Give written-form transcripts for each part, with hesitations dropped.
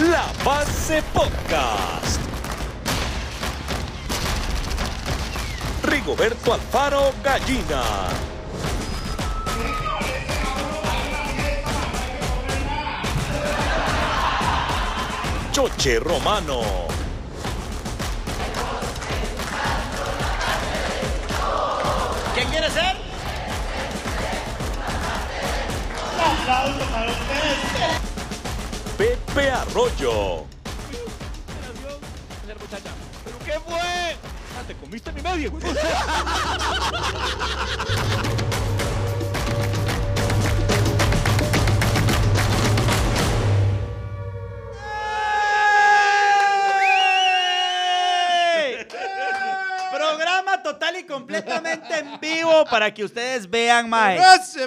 La Base Podcast. Rigoberto Alfaro Gallina. Choche Romano. ¿Quién quiere ser? Un aplauso para ustedes. Pepe Arroyo. ¿Pero qué fue? Ah, te comiste mi medio, güey. Programa total y completamente en vivo para que ustedes vean, mae. 8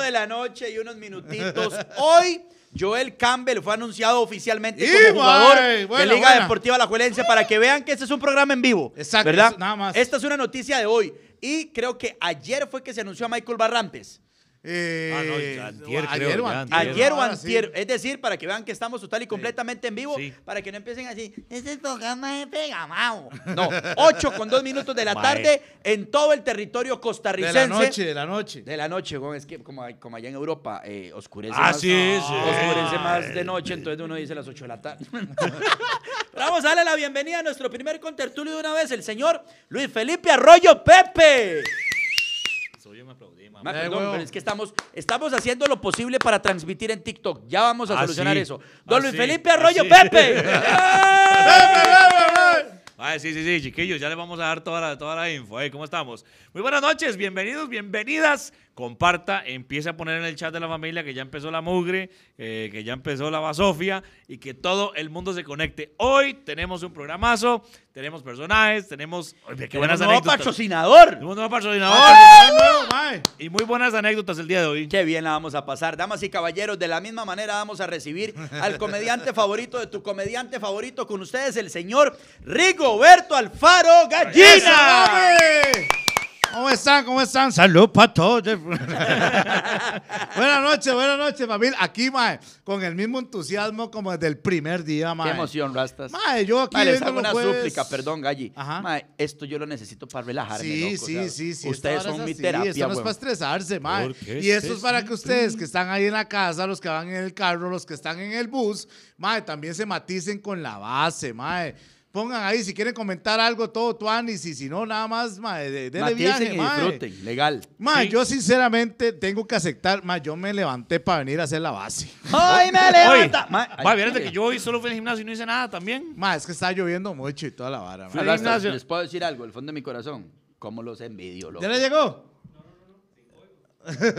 de la noche y unos minutitos. Hoy Joel Campbell fue anunciado oficialmente como jugador de Liga Deportiva Alajuelense, para que vean que este es un programa en vivo. Exacto, ¿verdad? Eso, nada más. Esta es una noticia de hoy. Y creo que ayer fue que se anunció a Michael Barrantes. Ayer o antier. Es decir, para que vean que estamos total y completamente en vivo, para que no empiecen así. Este programa es pegamao. No, 8:02 de la tarde en todo el territorio costarricense. De la noche, es que como allá en Europa oscurece más. Oscurece más de noche, entonces uno dice las 8 de la tarde. Vamos a darle la bienvenida a nuestro primer contertulio de una vez, el señor Luis Felipe Arroyo Pepe. Perdón, pero es que estamos haciendo lo posible para transmitir en TikTok. Ya vamos a solucionar eso. Don Luis Felipe Arroyo Pepe. Sí, chiquillos, ya les vamos a dar toda la info. ¿Cómo estamos? Muy buenas noches, bienvenidos, bienvenidas. Comparta, empiece a poner en el chat de la familia que ya empezó la mugre, que ya empezó la basofia y que todo el mundo se conecte. Hoy tenemos un programazo, tenemos personajes, tenemos... ¡Qué buenas anécdotas! ¡Un nuevo patrocinador! ¡Un nuevo patrocinador! Y muy buenas anécdotas el día de hoy. ¡Qué bien la vamos a pasar! Damas y caballeros, de la misma manera vamos a recibir al comediante favorito de tu comediante favorito. Con ustedes, el señor Rigoberto Alfaro Gallina. ¿Cómo están? ¿Cómo están? Salud para todos. Buenas noches, familia. Aquí, mae, con el mismo entusiasmo como desde el primer día, mae. Qué emoción, Rastas. Mae, yo aquí les hago una súplica, perdón, Galli. Mae, esto yo lo necesito para relajarme, loco. Sí. Ustedes son mi terapia, esto no es para estresarse, mae. Y esto es para que ustedes que están ahí en la casa, los que van en el carro, los que están en el bus, mae, también se maticen con la base, mae. Pongan ahí, si quieren comentar algo, todo tuanis, y si no, nada más, mae, denle viaje, mae. Disfruten, legal. Mae, yo sinceramente tengo que aceptar, mae, yo me levanté para venir a hacer la base. ¡Ay, me levanta! Mae, fíjate que yo hoy solo fui al gimnasio y no hice nada también. Mae, es que estaba lloviendo mucho y toda la vara. Fui al gimnasio. Les puedo decir algo, el fondo de mi corazón, cómo los envidio, loco. ¿Ya le llegó?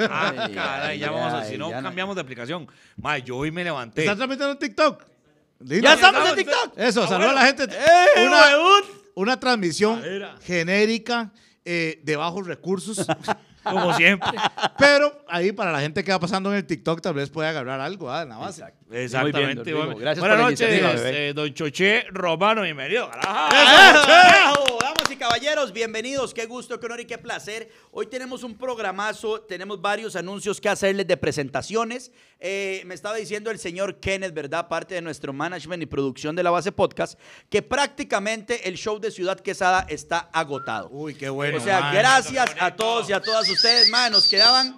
Ah, caray, ya vamos a, si no, cambiamos de aplicación. Mae, yo hoy me levanté. ¿Estás transmitiendo en TikTok? Lindo. Ya estamos en TikTok. Eso, saluda a la gente. Una transmisión genérica de bajos recursos. Como siempre. Pero ahí para la gente que va pasando en el TikTok tal vez puede agarrar algo, ¿eh? En la base. Exactamente. Bien, gracias. Buenas noches, don Choche Romano, bienvenido. Damas y caballeros, bienvenidos. Qué gusto, qué honor y qué placer. Hoy tenemos un programazo, tenemos varios anuncios que hacerles de presentaciones. Me estaba diciendo el señor Kenneth, ¿verdad? Parte de nuestro management y producción de La Base Podcast, que prácticamente el show de Ciudad Quesada está agotado. Uy, qué bueno. O sea, gracias a todos y a todas ustedes, man, nos quedaban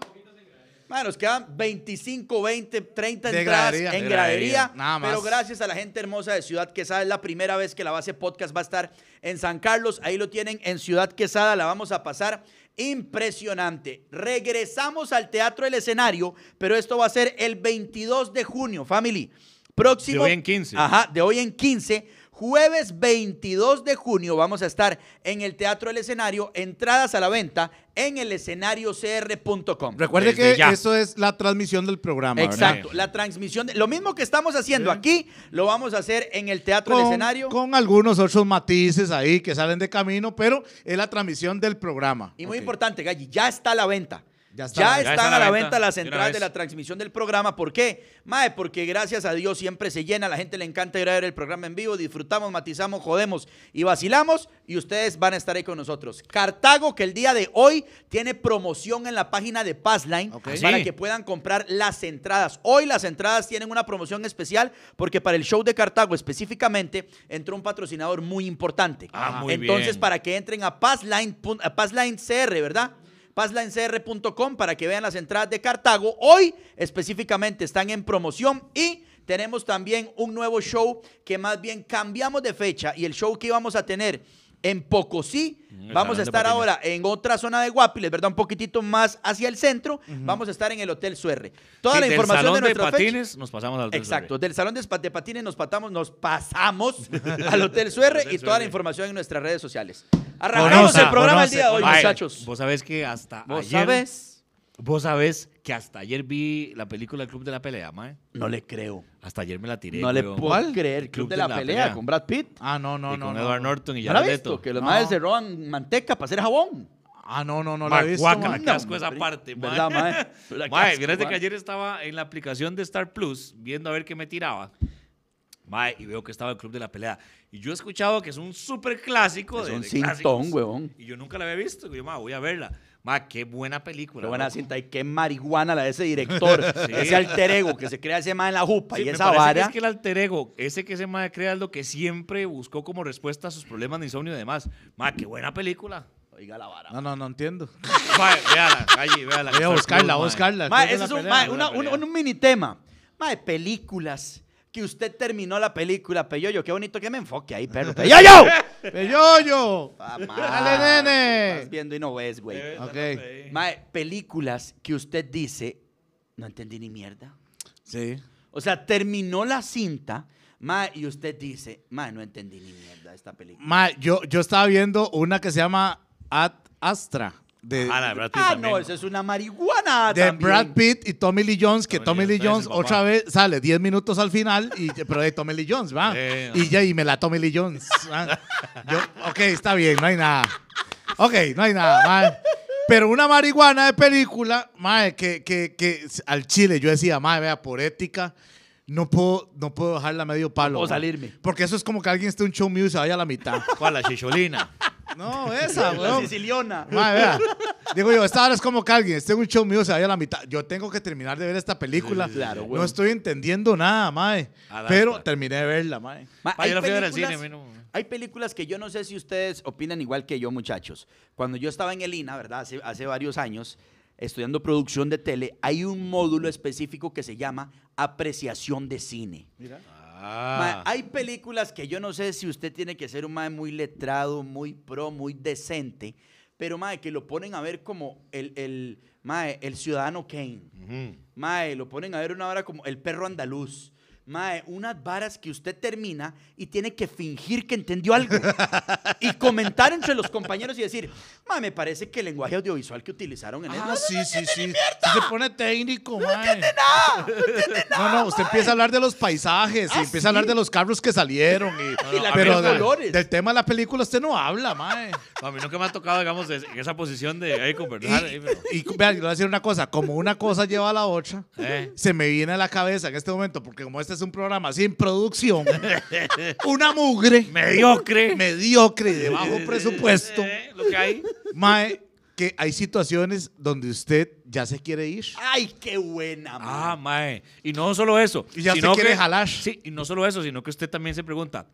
25, 20, 30 entradas en gradería, pero gracias a la gente hermosa de Ciudad Quesada, es la primera vez que La Base Podcast va a estar en San Carlos, ahí lo tienen en Ciudad Quesada, la vamos a pasar impresionante. Regresamos al Teatro del Escenario, pero esto va a ser el 22 de junio, family, próximo. De hoy en 15. Ajá, de hoy en 15. Jueves 22 de junio vamos a estar en el Teatro del Escenario, entradas a la venta en el escenariocr.com. Recuerde que eso es la transmisión del programa. Exacto, ¿verdad? La transmisión. Lo mismo que estamos haciendo aquí, lo vamos a hacer en el Teatro del Escenario. Con algunos otros matices ahí que salen de camino, pero es la transmisión del programa. Y muy importante, Galli, ya está a la venta. Ya están a la venta las entradas de la transmisión del programa. ¿Por qué? Mae, porque gracias a Dios siempre se llena. A la gente le encanta ir a ver el programa en vivo. Disfrutamos, matizamos, jodemos y vacilamos. Y ustedes van a estar ahí con nosotros. Cartago, que el día de hoy tiene promoción en la página de Passline, okay, para que puedan comprar las entradas. Hoy las entradas tienen una promoción especial porque para el show de Cartago específicamente entró un patrocinador muy importante. Ah, muy Entonces, bien, para que entren a Passline CR, ¿verdad? PharmaValue.com para que vean las entradas de Cartago. Hoy específicamente están en promoción y tenemos también un nuevo show que más bien cambiamos de fecha, y el show que íbamos a tener en Pococí, vamos a estar ahora en otra zona de Guápiles, ¿verdad? Un poquitito más hacia el centro. Vamos a estar en el Hotel Suerre. Toda la información de nuestra fecha. Del salón de patines nos pasamos al Hotel Suerre. Exacto, del salón de patines nos pasamos al Hotel Suerre y toda la información en nuestras redes sociales. Arrancamos el programa el día de hoy, muchachos. Vos sabés que hasta ayer... Vos sabés que hasta ayer vi la película El Club de la Pelea, mae. No le creo. Hasta ayer me la tiré. No le puedo creer. El Club de la Pelea con Brad Pitt. Ah, no. Con Edward Norton y ya Leto. Que los maes se roban manteca para hacer jabón. Ah, no la he visto. Guácala, qué asco esa parte, mae. ¿Verdad, mae? Mae, fíjate que ayer estaba en la aplicación de Star Plus viendo a ver qué me tiraba. Mae, y veo que estaba El Club de la Pelea. Y yo he escuchado que es un súper clásico. Es un cintón, huevón. Y yo nunca la había visto. Yo, mae, voy a verla. Ma, qué buena película. Qué buena cinta y qué marihuana la de ese director. Sí. Ese alter ego que se crea ese mae en la jupa, sí, y esa vara. Que es que el alter ego, ese que ese mae crea, es lo que siempre buscó como respuesta a sus problemas de insomnio y demás. Ma, qué buena película. Oiga la vara. No entiendo. Ma, véala, calle, véala. Voy a buscarla, Ma, ese es un mini tema. Ma, de películas. Que usted terminó la película, Peyoyo. Qué bonito que me enfoque ahí, perro. ¡Peyoyo! ¡Peyoyo! ¡Dale, nene! Estás viendo y no ves, güey. Ok. Mae, películas que usted dice, no entendí ni mierda. Sí. O sea, terminó la cinta, mae, y usted dice, mae, no entendí ni mierda esta película. Mae, yo estaba viendo una que se llama Ad Astra. Esa es una marihuana de también. Brad Pitt y Tommy Lee Jones, que Tommy Lee Jones otra vez sale 10 minutos al final, pero de Tommy Lee Jones, va. Y ya, y me la Tommy Lee Jones. Ok, está bien, no hay nada. Ok, no hay nada, mae. Pero una marihuana de película, mae, que al chile yo decía, mae, vea, por ética, no puedo dejarla medio palo. No puedo salirme. Porque eso es como que alguien esté un show mío y se vaya a la mitad. ¿Cuál? La chicholina. No, esa, güey. La siciliana. Mae, vea. Digo yo, esta hora es como que alguien esté en un show mío, se vaya a la mitad. Yo tengo que terminar de ver esta película. Sí, claro, güey. No estoy entendiendo nada, mae. Pero terminé de verla, mae. Yo la fui a ver al cine. Hay películas que yo no sé si ustedes opinan igual que yo, muchachos. Cuando yo estaba en el INA, ¿verdad? Hace varios años, estudiando producción de tele, hay un módulo específico que se llama apreciación de cine. Mira. Ah. Mae, hay películas que yo no sé si usted tiene que ser un mae muy letrado, muy pro, muy decente, pero mae, que lo ponen a ver como el Ciudadano Kane. Mae, lo ponen a ver una vara como El Perro Andaluz. Mae, unas varas que usted termina y tiene que fingir que entendió algo y comentar entre los compañeros y decir, mae, me parece que el lenguaje audiovisual que utilizaron en eso. Sí. Se pone técnico, mae. No entiende nada. No, usted empieza a hablar de los paisajes y empieza a hablar de los carros que salieron. Pero del tema de la película usted no habla, mae. A mí nunca me ha tocado, digamos, en esa posición de ahí conversar. Y vean, le voy a decir una cosa, como una cosa lleva a la otra, se me viene a la cabeza en este momento, porque como este es un programa sin producción, una mugre mediocre de bajo presupuesto, lo que hay, mae, que hay situaciones donde usted ya se quiere ir. Ay, qué buena, mae. Ah, mae, y no solo eso, y ya se quiere jalar. Sí, y no solo eso, sino que usted también se pregunta,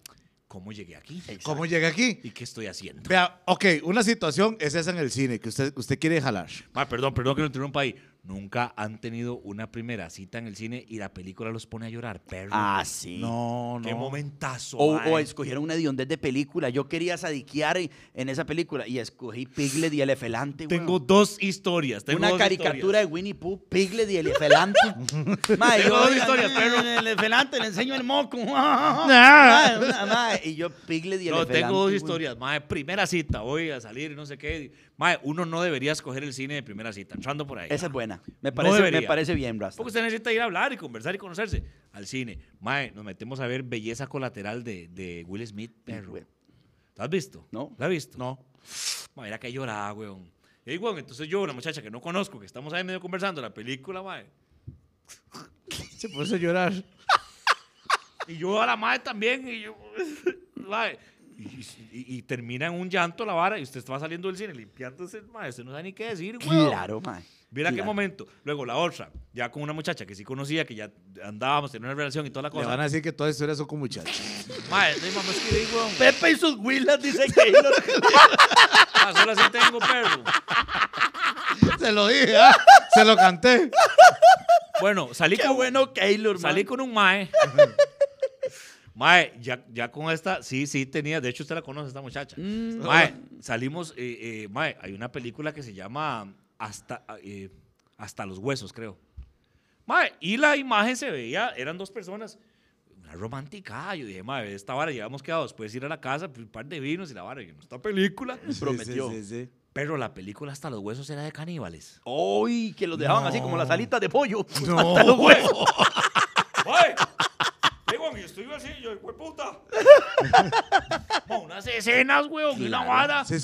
¿cómo llegué aquí? Exacto. ¿Cómo llegué aquí? ¿Y qué estoy haciendo? Vea, ok, una situación es esa en el cine, que usted quiere jalar. Mae, perdón que lo interrumpa ahí. Nunca han tenido una primera cita en el cine y la película los pone a llorar, perro. Ah, sí. No. Qué momentazo. O escogieron una hediondez de película. Yo quería sadiquear en esa película y escogí Piglet y el Efelante. Tengo dos historias. Tengo una caricatura de Winnie Pooh, Piglet y el Efelante. Tengo dos historias, perro. El Efelante, le enseño el moco. Y yo, Piglet y el Efelante. No, tengo dos historias. Mae, primera cita, voy a salir, no sé qué. Mae, uno no debería escoger el cine de primera cita. Entrando por ahí. Esa es buena. Me parece bien, Rasta. Porque usted necesita ir a hablar y conversar y conocerse al cine. Mae, nos metemos a ver Belleza Colateral de Will Smith, perro. ¿Lo has visto? No. ¿La has visto? No. Mae, era que lloraba, weón. Y ahí, bueno, entonces yo, una muchacha que no conozco, que estamos ahí medio conversando la película, mae, se puso a llorar. Y yo a la mae también, y yo, mae. Y termina en un llanto la vara y usted va saliendo del cine limpiándose, mae, usted no sabe ni qué decir, güey. Claro, mae. Mira qué momento. Luego la otra, ya con una muchacha que sí conocía, que ya andábamos, tenía una relación y toda la cosa. Le van a decir que todas las historias son con muchachos. Mae, no hay mamá, es que digo, Pepe y sus huilas, dice que ahí no. Solo así tengo perro. Se lo dije, ¿ah? Se lo canté. Bueno, salí qué con... bueno, Keylor, salí con un mae. Mae, ya con esta, sí tenía, de hecho usted la conoce, esta muchacha. Mae, salimos, mae, hay una película que se llama Hasta los Huesos, creo. Mae, y la imagen se veía, eran dos personas, una romántica. Yo dije, mae, esta vara, ya hemos quedado después de ir a la casa, un par de vinos y la vara. Yo, esta película prometió. Sí. Pero la película Hasta los Huesos era de caníbales. ¡Uy! Que los dejaban así como las alitas de pollo. No. Hasta los huesos. Mae. Y estoy así, yo, güey, puta. Unas escenas, güey, y la vara. Sí.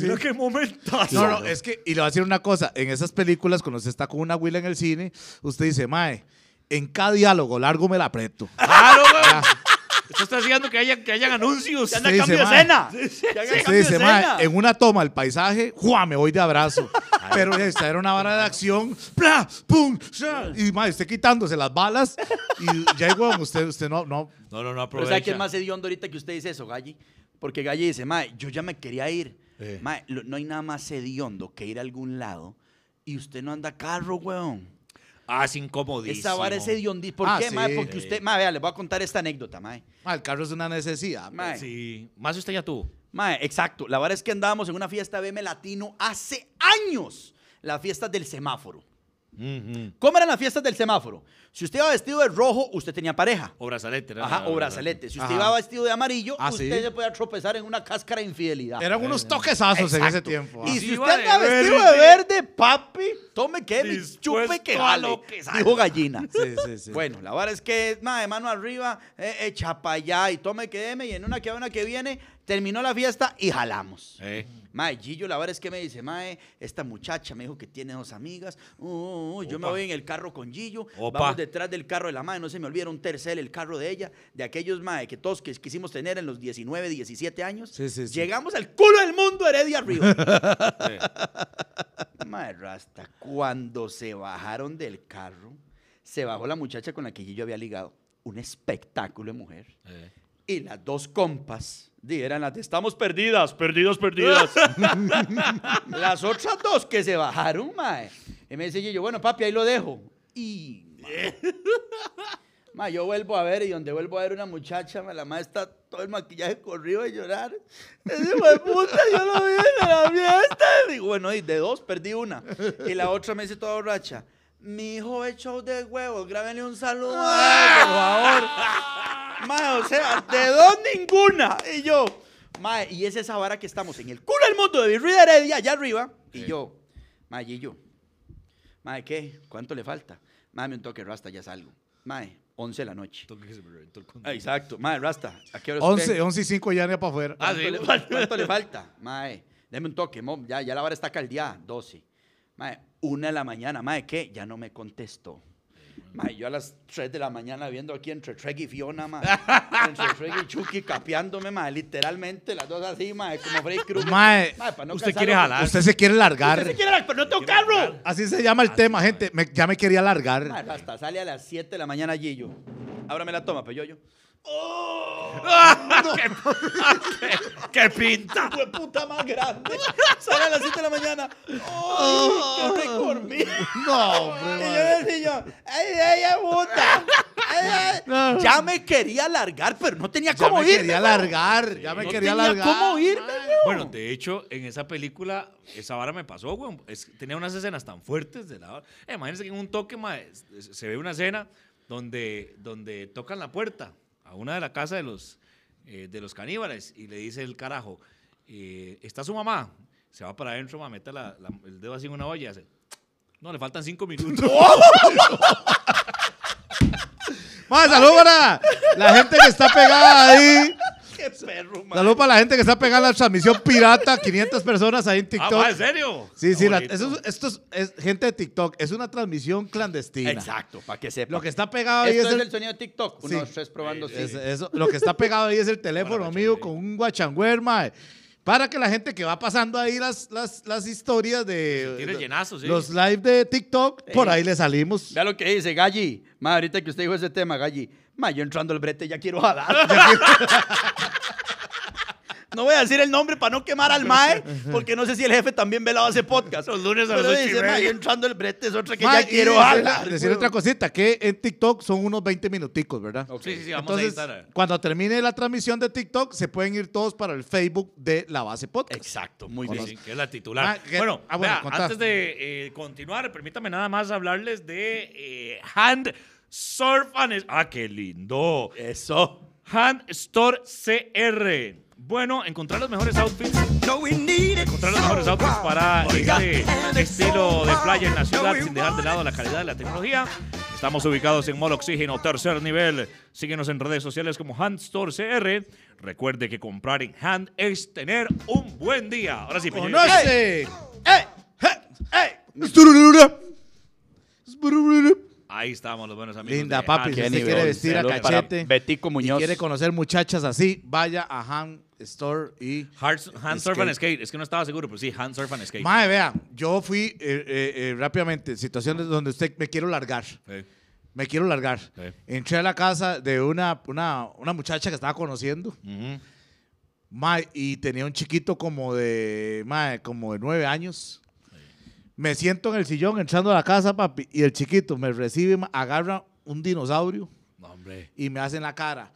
Mira qué momentazo. No, es que, y le voy a decir una cosa: en esas películas, cuando usted está con una huila en el cine, usted dice, mae, en cada diálogo largo me la aprieto. Claro, güey. Esto está haciendo que hayan anuncios. Ya cambio de escena. Sí, dice, mae, en una toma el paisaje, ¡juá! Me voy de abrazo. Pero esta era una vara de acción. ¡Pla! ¡Pum! ¡Sha! Y mae, usted quitándose las balas. Y ya, huevón, usted no aprovecha. Pero ¿sabe quién más hediondo ahorita que usted dice eso, Galli? Porque Galli dice, mae, yo ya me quería ir. Mae, no hay nada más hediondo que ir a algún lado y usted no anda carro, huevón. Ah, es incomodísimo. Esa vara es hediondi. ¿Por qué, sí, mae? Porque usted, mae, vea, les voy a contar esta anécdota, mae. Mae, el carro es una necesidad, mae. Sí. Más usted ya tuvo. Mae, exacto. La vara es que andábamos en una fiesta BM Latino hace años. Las fiestas del semáforo. ¿Cómo eran las fiestas del semáforo? Si usted iba vestido de rojo, usted tenía pareja. O brazalete, ¿verdad? Ajá, o brazalete. Si usted iba vestido de amarillo, usted se podía tropezar en una cáscara de infidelidad. Eran unos toquesazos en ese tiempo. Y si usted andaba vestido de verde, papi, tome que me chupe que jale, dijo Gallina. Sí. Bueno, la vara es que, mae, mano arriba, chapayá, y tome que deme, y en una que viene, terminó la fiesta y jalamos. Mae, Gillo, la verdad es que me dice, mae, esta muchacha me dijo que tiene dos amigas. Yo me voy en el carro con Gillo. Vamos detrás del carro de la mae. No se me olvida, un Tercel, el carro de ella. De aquellos, mae, que todos que quisimos tener en los 19, 17 años. Sí. Llegamos al culo del mundo, Heredia arriba. Mae, Rasta, cuando se bajaron del carro, se bajó la muchacha con la que Gillo había ligado. Un espectáculo de mujer. Y las dos compas. Eran las de estamos perdidas. Las otras dos que se bajaron, mae. Y me dice yo, bueno, papi, ahí lo dejo. Y, mae, yo vuelvo a ver, y donde vuelvo a ver una muchacha, la mae está todo el maquillaje corrido de llorar. Ese mae puta, yo lo vi en la fiesta. Y bueno, y de dos perdí una. Y la otra me dice toda borracha, mi hijo es show de huevos, grábenle un saludo, por favor. Mae, o sea, de dos ninguna. Y yo, mae, y es esa vara que estamos en el culo del mundo de Virrey de Heredia, allá arriba. Y yo, mae, Gillo, mae, ¿qué? ¿Cuánto le falta? Mae, un toque, Rasta, ya salgo. Mae, 11 de la noche. Toque que se me reventó el control. Exacto, mae, Rasta, ¿a qué hora es 11 y 5 ya ni para afuera. ¿Cuánto le falta? Mae, deme un toque, mom, ya la vara está caldeada, 12. Mae, 1 de la mañana, mae, ¿qué? Ya no me contestó. Mae, yo a las 3 de la mañana viendo aquí entre Treg y Fiona, mae. Entre Treg y Chucky capeándome, mae. Literalmente, las dos así, mae. Como Freddy Cruz. Mae, no usted quiere jalar. Usted se quiere largar. Usted se quiere largar, pero no tengo carro. Así se llama el tema, gente. Ya me quería largar. Mae, hasta sale a las 7 de la mañana Gillo. Ahora me la toma, pero yo. ¡Oh! No. ¡Qué pinta! ¡Qué puta más grande! Sale a las 7 de la mañana. ¡Oh! ¡Qué rico dormir! ¡No! Y yo decía, ¡ay, puta! No. Ya me quería largar, pero no tenía cómo irme. Ya me quería largar. ¿Cómo irme? Bueno, de hecho, en esa película, esa vara me pasó, güey. Tenía unas escenas tan fuertes de la vara. Imagínense que en un toque, mae, se ve una escena donde tocan la puerta a una de la casa de los caníbales y le dice el carajo, está su mamá, se va para adentro, mamá, mete el dedo así en una olla y hace, no, le faltan 5 minutos. Más, saludos para la gente que está pegada ahí. Qué perro, man. Saludos para la gente que está pegando la transmisión pirata. 500 personas ahí en TikTok. Ah, ¿en serio? Sí, sí. Esto es gente de TikTok. Es una transmisión clandestina. Exacto, para que sepa. Lo que está pegado ahí es el sonido de TikTok. Sí. Unos tres probando. Sí. Lo que está pegado ahí es el teléfono mío con un guachangüer, mae. Para que la gente que va pasando ahí las historias de llenazo, sí, los live de TikTok, sí, por ahí le salimos. Vea lo que dice Galli. Ma, ahorita que usted dijo ese tema, Galli. Ma, yo entrando al brete ya quiero jalar. No voy a decir el nombre para no quemar al mae, porque no sé si el jefe también velaba ese podcast. Los lunes a las 8:30. Ma, yo entrando al brete es otra que ma, ya quiero jalar. Decir otra cosita, que en TikTok son unos 20 minuticos, ¿verdad? Okay. Sí, sí, vamos. Entonces, a editar. Cuando termine la transmisión de TikTok, se pueden ir todos para el Facebook de La Base Podcast. Exacto, muy bien. Sí, que es la titular. Ma, bueno, vea, antes de continuar, permítame nada más hablarles de Hand Surf and Skate. ¡Ah, qué lindo! Eso. Hand Store CR. Bueno, encontrar los mejores outfits para este estilo de playa en la ciudad sin dejar de lado la calidad de la tecnología. Estamos ubicados en Mall Oxígeno, tercer nivel. Síguenos en redes sociales como Hand Store CR. Recuerde que comprar en Hand es tener un buen día. Ahora sí, Peña. Ahí estamos, los buenos amigos. Linda, papi. Si usted quiere vestir a cachete, Betico Muñoz, quiere conocer muchachas así, vaya a Hand Store y Hand Surf and Skate. Es que no estaba seguro, pero sí, Hand Surf and Skate. Mae, vea, yo fui rápidamente, situaciones donde usted me quiero largar. Sí. Me quiero largar. Sí. Entré a la casa de una muchacha que estaba conociendo. Uh-huh. Mae, y tenía un chiquito como de 9 años. Me siento en el sillón entrando a la casa, papi, y el chiquito me recibe, agarra un dinosaurio, no, hombre, y me hace en la cara.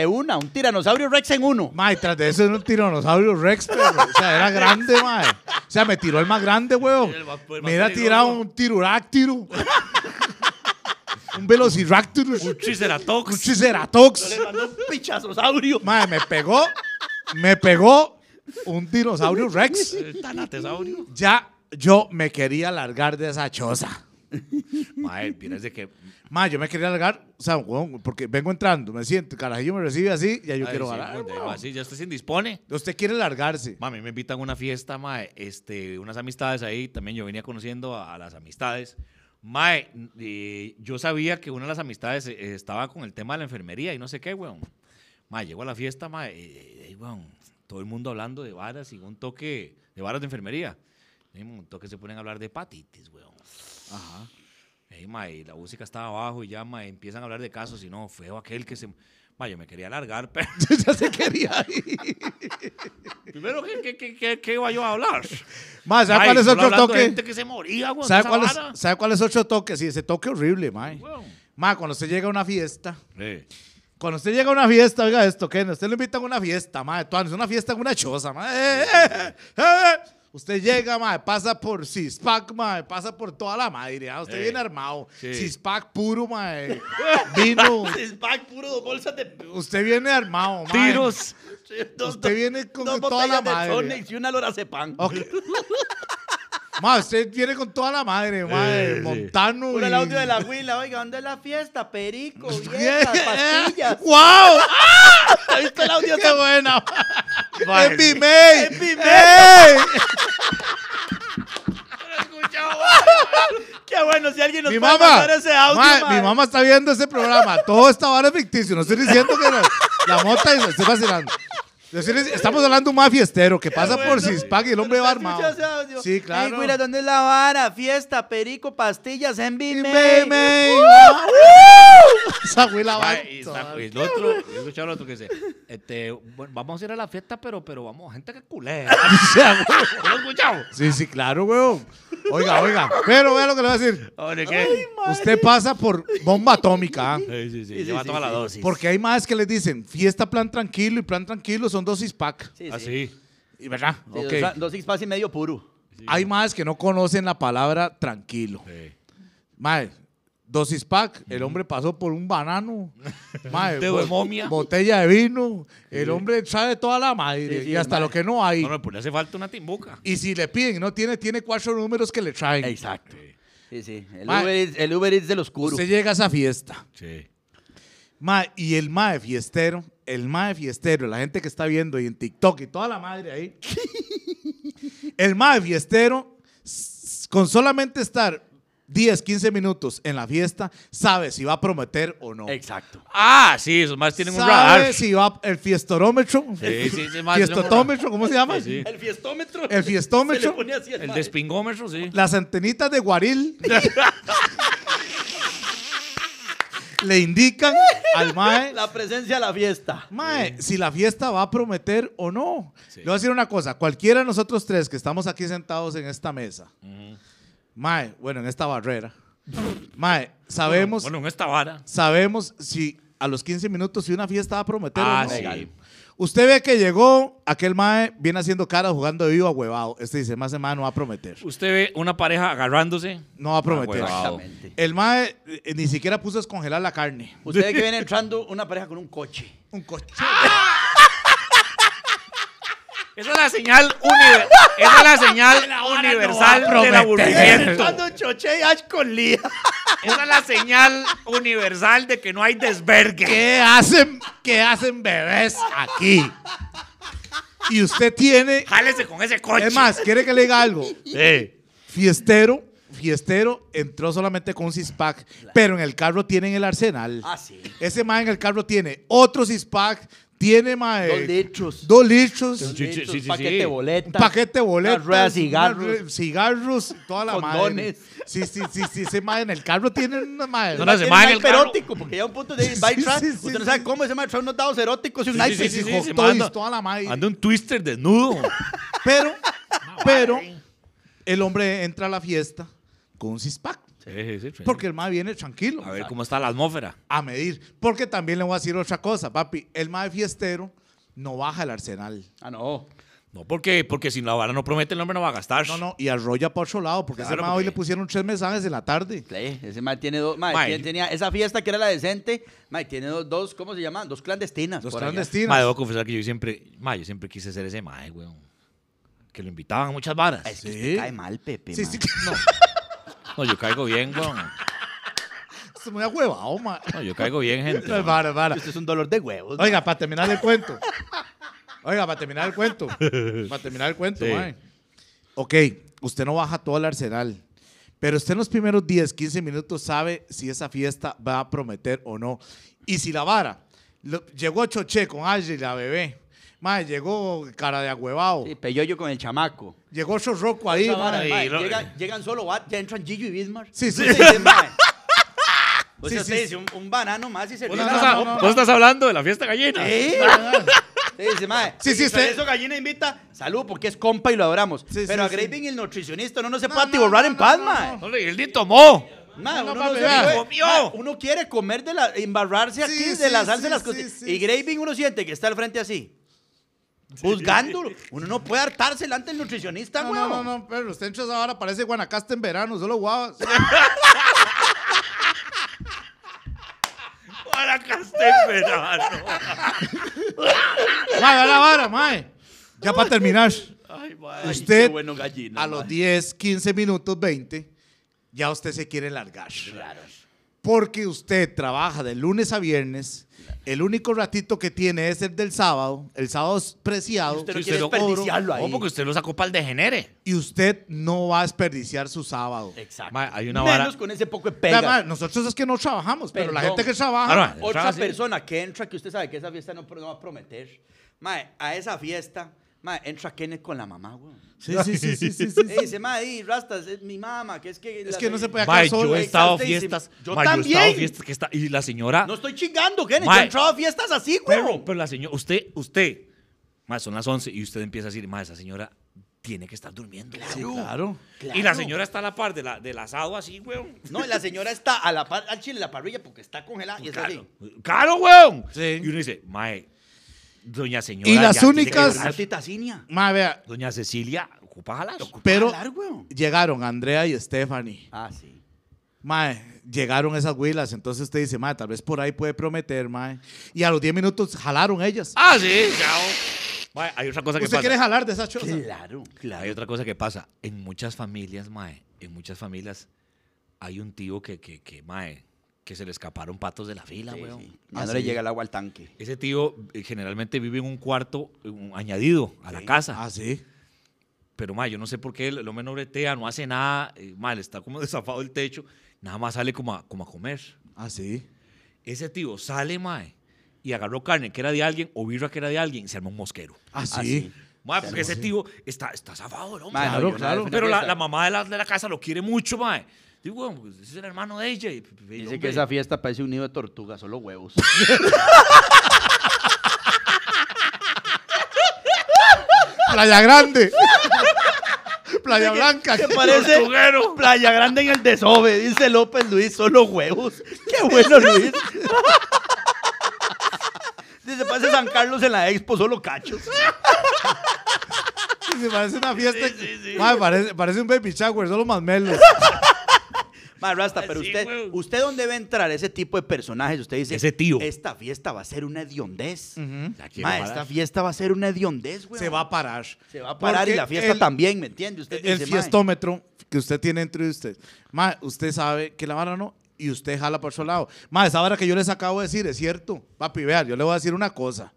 Un tiranosaurio Rex en uno. Mae, tras de eso era un tiranosaurio Rex, pero, o sea, era grande, mae. O sea, me tiró el más grande, weón. Me era tirado un tiruráctiro. Un velociraptor. Un triceratops. Un triceratops. Le mandó un pichazosaurio. Mae, me pegó. Un dinosaurio Rex. Tanatesaurio. Ya yo me quería largar de esa choza. Mae, de que. Mae, yo me quería largar, o sea, porque vengo entrando, me siento, carajillo me recibe así, ya yo quiero ganar. Sí, bueno, sí, ya usted se indispone. Usted quiere largarse. Mami, me invitan a una fiesta, mae, unas amistades ahí, también yo venía conociendo a las amistades. Mae, yo sabía que una de las amistades estaba con el tema de la enfermería y no sé qué, weón. Mae, llegó a la fiesta, mae, weón. Todo el mundo hablando de varas y un toque de varas de enfermería. En un toque se ponen a hablar de hepatitis, weón. Ajá. Hey, ma, y la música estaba abajo y ya, ma, empiezan a hablar de casos y no, feo aquel que se... Ma, yo me quería largar, pero ya se quería ir. Primero, ¿qué iba yo a hablar? Ma, ¿sabe cuál es otro toque? De gente que se moría, weón. ¿Sabe cuál es otro toque? Sí, ese toque horrible, ma. Wow. Ma, cuando usted llega a una fiesta... Sí. Cuando usted llega a una fiesta, oiga esto, Kenneth, usted lo invita a una fiesta, madre, es una fiesta en una choza, madre. Usted llega, madre, pasa por Cispac, madre, pasa por toda la madre, ¿ah? Usted viene armado, sí. Cispac puro, madre, vino. Cispac puro, 2 bolsas de... Usted viene armado, madre. Tiros. Usted viene con toda la madre. Y una lorazepam. Okay. Ma, usted viene con toda la madre, madre, sí. Montano. Por el audio de la huila, oiga, ¿dónde es la fiesta? Perico, viejas, pastillas. ¡Wow! ¿Has visto el audio? ¡Qué buena! ¡Es Vimey! ¡Es Vimey! ¡Qué bueno! Si alguien nos puede mandar ese audio, madre. Mi mamá está viendo ese programa. Todo esta vara es ficticio. No estoy diciendo que la mota y se estoy vacilando. Estamos hablando de un mafiestero que pasa por Cispac y el hombre va armado. Sí, claro. Ay, güey, ¿dónde es la vara? Fiesta, perico, pastillas, en Vimey. Esa güey la va. El otro, yo he escuchado al otro que dice, bueno, vamos a ir a la fiesta, pero vamos, gente que culé. ¿Lo escuchamos? Sí, sí, claro, güey. Oiga, pero vea lo que le voy a decir. Oye, ¿qué? Ay, usted pasa por bomba atómica. Sí, lleva toda la dosis. Porque hay más que les dicen, fiesta, plan tranquilo y plan tranquilo son 2 six-pack. Sí, sí. Así. ¿Y verdad? Sí, okay. O sea, 2 six-pack y medio puro. Sí, hay más que no conocen la palabra tranquilo. Sí. Mae, 2 six-pack, el hombre pasó por un banano. Mae, de momia. Botella de vino. El hombre trae toda la madre. Sí, y hasta madre. Lo que no hay. No, pues le hace falta una timbuca. Y si le piden, no tiene 4 números que le traen. Exacto. Sí. El Uber Eats del oscuro. Usted llega a esa fiesta. Sí. Ma, y el mae fiestero, la gente que está viendo y en TikTok y toda la madre ahí, el mae fiestero, con solamente estar 10, 15 minutos en la fiesta, sabe si va a prometer o no. Exacto. Ah, sí, esos más tienen un radar. Sabe si va el fiestorómetro. Sí, sí, sí, más fiestotómetro, ¿cómo se llama? Sí, sí. El fiestómetro. El fiestómetro. Se le pone así el despingómetro, sí. Las antenitas de guaril le indican al mae la presencia de la fiesta. Mae, si la fiesta va a prometer o no. Sí. Le voy a decir una cosa, cualquiera de nosotros tres que estamos aquí sentados en esta mesa, mae, bueno, en esta barrera, mae, sabemos, bueno, en esta vara, sabemos si a los 15 minutos si una fiesta va a prometer o no. Sí. Usted ve que llegó, aquel mae viene haciendo cara, jugando de vivo a huevado. Este dice, más mae no va a prometer. Usted ve una pareja agarrándose. No va a prometer. Exactamente. El mae ni siquiera puso a descongelar la carne. Usted ve que viene entrando una pareja con un coche. Un coche. ¡Ah! Esa es la señal, universal del aburrimiento. Esa es la señal universal de que no hay desvergue. ¿Qué hacen bebés aquí? Y usted tiene... Jálese con ese coche. Es más, ¿quiere que le diga algo? Sí. Fiestero entró solamente con un six-pack, pero en el carro tienen el arsenal. Ah, sí. Ese mae en el carro tiene otro six-pack, tiene, mae, 2 litros. 2 litros. Sí, un paquete de boletas. Una rueda de cigarros. Cigarros, toda la madre. Sí, ese mae en el carro tiene una madre. No, ese mae en el carro. Erótico, porque ya a un punto de bypass. Usted no sabe cómo ese mae trae unos dados eróticos y un iPhone. Sí, toda la madre. Anda un twister desnudo. Pero, el hombre entra a la fiesta con un six-pack. Sí. Porque el mae viene tranquilo. A ver cómo está la atmósfera. A medir. Porque también le voy a decir otra cosa, papi. El mae fiestero no baja el arsenal. Ah, no. No, porque si la vara no promete, el hombre no va a gastar. No, y arrolla por otro lado, porque claro, ese mae hoy le pusieron 3 mensajes en la tarde. Sí, ese mae tiene 2. Mae, tenía esa fiesta que era la decente. Mae, tiene 2, ¿cómo se llaman? 2 clandestinas. 2 clandestinas. Mae, debo confesar que yo siempre quise ser ese mae, weón. Que lo invitaban a muchas varas. Es que usted cae mal, Pepe. Sí, mae. Sí. No. No, yo caigo bien, weón. Esto es muy ahuevado, man. No, yo caigo bien, gente. No, para. Esto es un dolor de huevos. Oiga, man. Para terminar el cuento, sí. Man. Ok, usted no baja todo el arsenal, pero usted en los primeros 10, 15 minutos sabe si esa fiesta va a prometer o no. Y si la vara, llegó Choche con Ashley, la bebé. Mae, llegó cara de agüevado. Sí, peyoyo con el chamaco. Llegó Chorroco ahí. Llegan solo, ya entran Gillo y Bismarck. Sí. Usted dice, un banano más y se ríe. ¿Vos estás hablando de la fiesta gallina? Sí. Dice, mae, sí, usted. Eso gallina invita. Salud, porque es compa y lo adoramos. Sí, pero a Graven, el nutricionista, no se puede atiborrar en paz, mae. No, él ni tomó. Man, uno quiere comer, embarrarse aquí de la salsa de las cosas. Y Graven uno siente que está al frente así. Juzgándolo. Uno no puede hartarse delante del nutricionista, güey. No, pero usted entra ahora, parece Guanacaste en verano, solo guavas. Guanacaste en verano. Mae, la vara, mae. Ya para terminar. Ay, mae. Usted, qué bueno gallina, a los 10, 15 minutos, 20, ya usted se quiere largar. Claro. Porque usted trabaja de lunes a viernes. El único ratito que tiene es el del sábado. El sábado es preciado. Usted no quiere desperdiciarlo ahí. No, porque usted lo sacó para el degenere. Y usted no va a desperdiciar su sábado. Exacto. Ma, hay una vara. Menos con ese poco de pega. Ma, nosotros es que no trabajamos, pero la gente que trabaja. Ahora, otra persona que entra, que usted sabe que esa fiesta no va a prometer. Ma, a esa fiesta, ma, entra Kenneth con la mamá, güey. Sí. Dice, ma, ahí, rastas, es mi mamá, que es que... Es que no se puede acabar solo. Yo he estado a fiestas. Yo también. Yo he estado a fiestas que está... Y la señora... No estoy chingando, Kenneth. Yo he entrado a fiestas así, güey. Pero la señora... Usted... Ma, son las 11 y usted empieza a decir, ma, esa señora tiene que estar durmiendo. Claro. Y la señora está a la par del asado así, güey. No, la señora está a la par al chile, la parrilla, porque está congelada y es así. ¡Claro, güey! Sí. Y uno dice, ma... Doña señora. Y las únicas. Ma, vea. Doña Cecilia, ocúpalas. Pero llegaron Andrea y Stephanie. Ah, sí. Ma, llegaron esas huilas. Entonces usted dice, ma, tal vez por ahí puede prometer, ma. Y a los 10 minutos jalaron ellas. Ah, sí, chao. Ma, hay otra cosa que pasa. ¿Usted quiere jalar de esa choza? Claro. Hay otra cosa que pasa. En muchas familias, ma, hay un tío que ma, que se le escaparon patos de la fila, weón. Sí, sí. Ya no le llega el agua al tanque. Ese tío generalmente vive en un cuarto añadido a la casa. Ah, sí. Pero, ma, yo no sé por qué el hombre no bretea, no hace nada. Mal, está como desafado el techo. Nada más sale como a comer. Ah, sí. Ese tío sale, ma, y agarró carne que era de alguien o birra que era de alguien y se armó un mosquero. Ah, sí. Así. Ma, porque ese tío está zafado el hombre. Ma, claro, claro. Pero la mamá de la casa lo quiere mucho, ma. Digo, bueno, ese es el hermano de ella. Dice que esa fiesta parece un nido de tortuga, solo huevos. Playa Grande. Playa Blanca. Que parece tortuguero. Playa Grande en el desove, dice López Luis, solo huevos. Qué bueno, Luis. Dice, parece San Carlos en la Expo, solo cachos. Dice, parece una fiesta. Sí, sí, sí. Madre, parece un baby shower, solo más melos. Man, Rasta, pero sí, usted dónde va a entrar ese tipo de personajes, usted dice, ese tío. Esta fiesta va a ser una hediondez. Esta fiesta va a ser una hediondez, güey. Se va a parar. Se va a parar porque y la fiesta también, ¿me entiende? Usted dice, el fiestómetro que usted tiene dentro de usted, man, usted sabe que la vara no, y usted jala por su lado. Man, esa vara que yo les acabo de decir es cierto. Papi, vean, yo le voy a decir una cosa.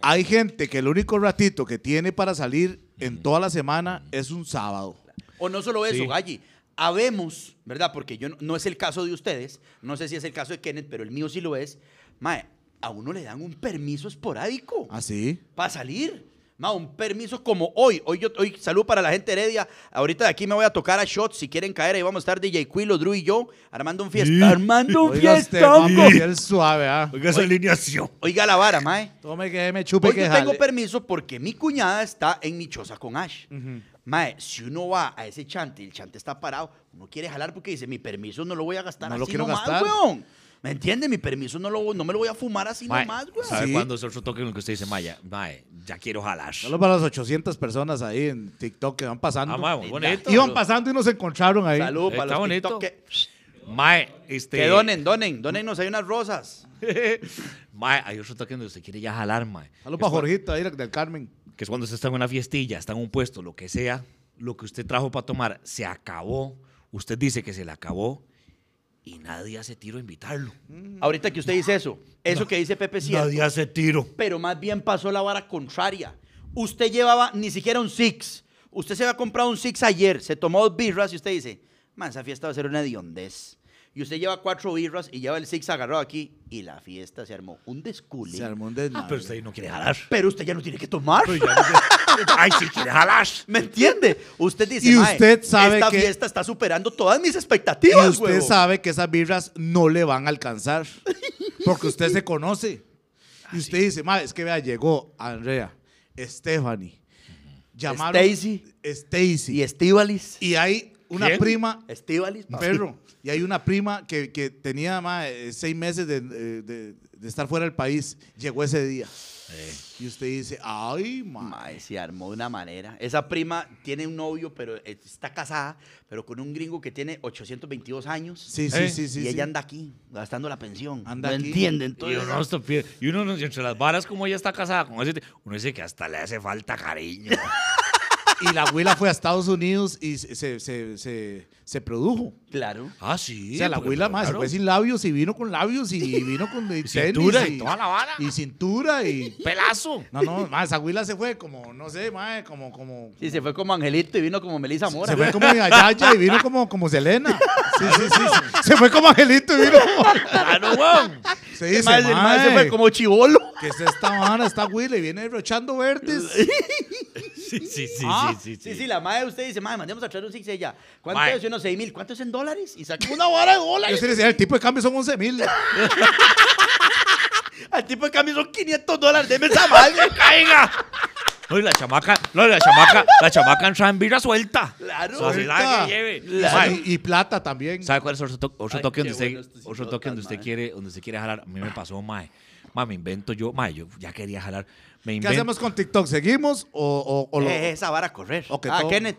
Hay gente que el único ratito que tiene para salir en toda la semana es un sábado. O no solo eso, sí. Galli. Habemos, ¿verdad? Porque yo no es el caso de ustedes, no sé si es el caso de Kenneth, pero el mío sí lo es. Mae, a uno le dan un permiso esporádico. ¿Ah, sí? Para salir. Mae, un permiso como hoy. Hoy saludo para la gente Heredia. Ahorita de aquí me voy a tocar a shots. Si quieren caer, ahí vamos a estar DJ Quilo, Drew y yo, armando un fiesta. Sí. Armando un fiesta. Piel suave, ¿ah? Oiga esa alineación. Oiga la vara, mae. Tome que me chupe hoy que yo jale. Tengo permiso porque mi cuñada está en mi choza con Ash. Mae, si uno va a ese chante y el chante está parado, uno quiere jalar porque dice, mi permiso no lo voy a gastar así nomás, weón. ¿Me entiende? Mi permiso no me lo voy a fumar así nomás, weón. ¿Sabe cuándo es otro toque en el que usted dice, mae, ya quiero jalar? Solo para las 800 personas ahí en TikTok que van pasando. Ah, mae, bonito. Iban pasando y nos encontraron ahí. Salud para los TikTok. Mae, que donen, hay unas rosas. Mae, hay otro toque donde usted quiere ya jalar, mae. Salud para Jorgito ahí del Carmen. Que es cuando usted está en una fiestilla, está en un puesto, lo que sea, lo que usted trajo para tomar, se acabó, usted dice que se le acabó y nadie hace tiro a invitarlo. Ahorita que usted dice eso que dice Pepe Cielo. Nadie hace tiro. Pero más bien pasó la vara contraria. Usted llevaba ni siquiera un six. Usted se había comprado un six ayer, se tomó 2 birras y usted dice, man, esa fiesta va a ser una hediondez. Y usted lleva 4 birras y lleva el six agarrado aquí y la fiesta se armó un descule. Se armó un desmadre. Pero usted no quiere jalar. Pero usted ya no tiene que tomar. Ay, si quiere jalar. ¿Me entiende? Usted dice, y usted sabe esta fiesta está superando todas mis expectativas, y usted huevo. Sabe que esas birras no le van a alcanzar porque usted se conoce. Y usted dice, mae, es que vea, llegó Andrea, Stephanie, llamaron Stacy y Estivalis. Y hay una prima. Estivalis, perro. Y hay una prima que tenía más 6 meses de estar fuera del país. Llegó ese día. Y usted dice, ay, mae, se armó de una manera. Esa prima tiene un novio, pero está casada, pero con un gringo que tiene 822 años. Sí. Y ella anda aquí, gastando la pensión. Anda aquí. ¿Entienden? Entonces, y uno, entre las varas, como ella está casada, como ese, uno dice que hasta le hace falta cariño. Y la abuela fue a Estados Unidos y se produjo. Claro. Ah, sí. O sea, la abuela más se fue sin labios y vino con labios y vino con tenis, cintura y toda la vara. Y cintura y... Pelazo. No, más esa abuela se fue como, no sé, más como... Sí, se fue como Angelito y vino como Melissa Mora. Se fue como Yaya y vino como Selena. Sí. Se fue como Angelito y vino como... Claro, weón. Se dice, más se fue como Chibolo. Que es esta vara, esta abuela y viene rochando verdes. Sí, la madre de usted dice, madre, mandemos a traer un six ella. ¿Cuánto es? Yo no sé, 6.000. ¿Cuánto es en dólares? Y saca una vara de dólares. Yo sé, el tipo de cambio son 11.000. El tipo de cambio son $500. Deme esa madre, caiga. No, y la chamaca entra en birra suelta. Claro. Suelta. Y plata también. ¿Sabe cuál es otro toque donde usted quiere jalar? A mí me pasó, mae. Mae, me invento yo. Mae, yo ya quería jalar. ¿Qué hacemos con TikTok? ¿Seguimos o esa vara correr? Ah, Kenneth.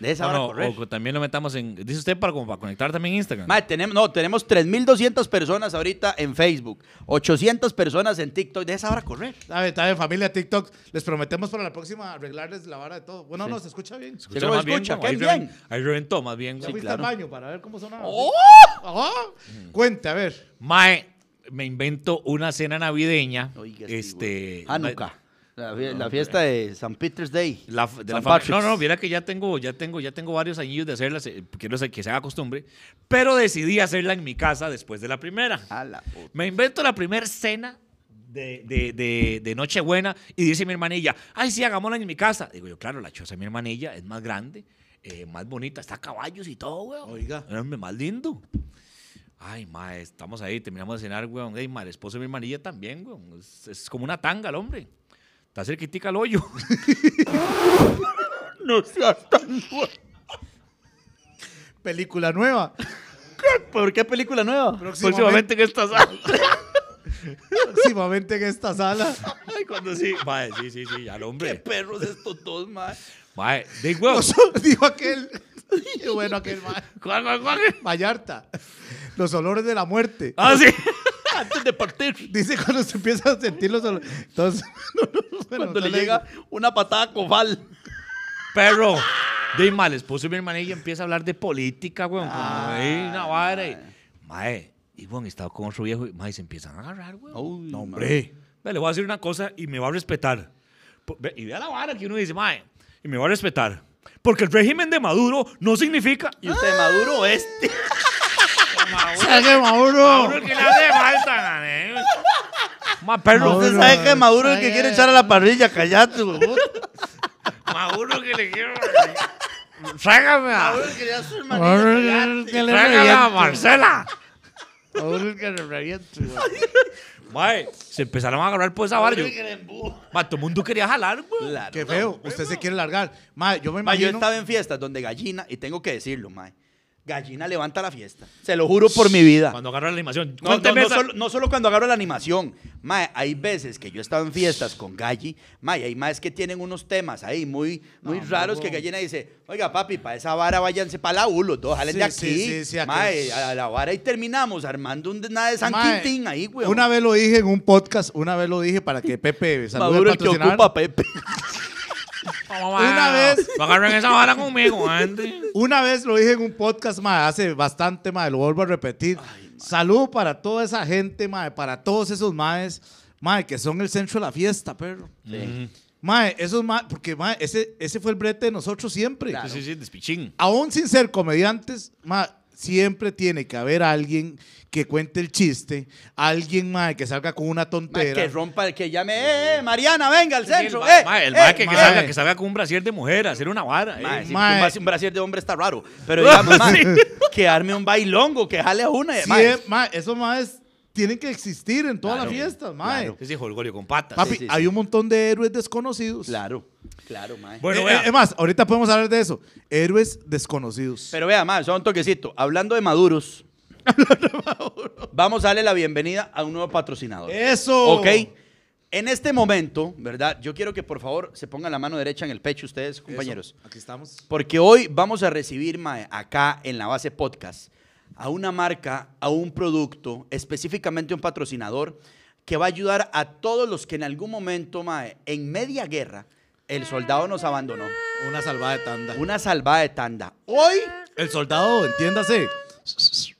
De esa hora correr. O también lo metamos en... Dice usted para, como para conectar también Instagram. Madre, tenemos 3.200 personas ahorita en Facebook. 800 personas en TikTok. De esa hora correr. Está bien, familia TikTok. Les prometemos para la próxima arreglarles la vara de todo. Bueno, sí. No, se escucha bien. Se escucha, bien. Ahí reventó más bien. Ya sí, fuiste claro. Al baño para ver cómo sonaba. ¡Oh! Ajá. Cuente, a ver. Mae, me invento una cena navideña. Oiga, Hanukkah. La fiesta de San Peter's Day. Viera que ya tengo varios añillos de hacerla, quiero que se haga costumbre, pero decidí hacerla en mi casa después de la primera. Me invento la primera cena de Nochebuena y dice mi hermanilla, ay sí, hagámosla en mi casa. Digo yo, claro, la choza de mi hermanilla es más grande, más bonita, está a caballos y todo, weón. Oiga, más lindo. Ay, mae, estamos ahí, terminamos de cenar, weón. Ay, mae, el esposo de mi hermanilla también, weón. Es como una tanga el hombre. Está cerquitica el hoyo. No seas tan bueno. Película nueva. ¿Por qué película nueva? Próximamente en esta sala. Próximamente en esta sala. Ay, cuando sí. Mae, sí, al hombre. Qué perros estos dos, mae. Mae, de huevo. Dijo aquel. Qué bueno aquel, mae. ¿Cuál? Vallarta. Los olores de la muerte. Ah, sí. Antes de partir. Dice cuando se empieza a sentir los olores. Entonces, cuando le llega una patada cofal. Perro. De mal, esposo de mi hermana y empieza a hablar de política, weón. Una vara. Mae, y weón, estaba con otro viejo y mae, se empiezan a agarrar, weón. No, hombre. Le voy a decir una cosa y me va a respetar. Y vea la vara que uno dice, mae, y me va a respetar. Porque el régimen de Maduro no significa. Y usted de Maduro este. Maduro el que le hace falta, ma, perro. Usted sabe que Maduro es el que quiere echar a la parrilla, callate, Maduro que le quiero. Tráigame a Maduro que le tráigame a Marcela. Maduro que le reviente, mae, se empezaron a agarrar por esa vara. Mae, todo el mundo quería jalar, güey. Claro, qué feo, usted se quiere largar. Mae, yo me imagino. Yo estaba en fiestas donde Gallina, y tengo que decirlo, mae. Gallina levanta la fiesta. Se lo juro por mi vida. Cuando agarro la animación. No solo cuando agarro la animación. Mae, hay veces que yo he estado en fiestas con Galli. Mae, hay maes que tienen unos temas ahí muy raros que Gallina dice, oiga, papi, para esa vara váyanse para la U, los dos, jalen de aquí. Sí, mae, a la vara y terminamos armando un nada de San Quintín ahí, güey. Una vez lo dije en un podcast, una vez lo dije para que Pepe salude Maduro, el que ocupa Pepe. Una vez agarren esa vara conmigo antes. Una vez lo dije en un podcast, ma, hace bastante, ma, lo vuelvo a repetir. Saludo para toda esa gente, ma, para todos esos maes, ma, que son el centro de la fiesta, perro. Sí. Mae, esos ma, porque ma, ese fue el brete de nosotros siempre. Claro. Sí, despichín. Aún sin ser comediantes, ma, siempre tiene que haber alguien que cuente el chiste, alguien, mae, que salga con una tontera. Mae, que rompa, que llame, Mariana, venga al centro, el mae que salga con un brasier de mujer, hacer una vara. Mae, si un brasier de hombre está raro, pero digamos, mae, que arme un bailongo, que jale a una. Sí, mae, esos maes tienen que existir en todas las fiestas, mae. Claro. Es hijo del golio con patas. Papi, sí. Hay un montón de héroes desconocidos. Claro, mae. Bueno, es más, ahorita podemos hablar de eso. Héroes desconocidos. Pero vea, mae, solo un toquecito. Hablando de maduros, vamos a darle la bienvenida a un nuevo patrocinador. ¡Eso! Ok. En este momento, ¿verdad? Yo quiero que por favor se pongan la mano derecha en el pecho ustedes, compañeros. Eso. Aquí estamos. Porque hoy vamos a recibir, mae, acá en La Base Podcast, a una marca, a un producto, específicamente un patrocinador, que va a ayudar a todos los que en algún momento, mae, en media guerra, el soldado nos abandonó. Una salvada de tanda. Hoy... El soldado, entiéndase.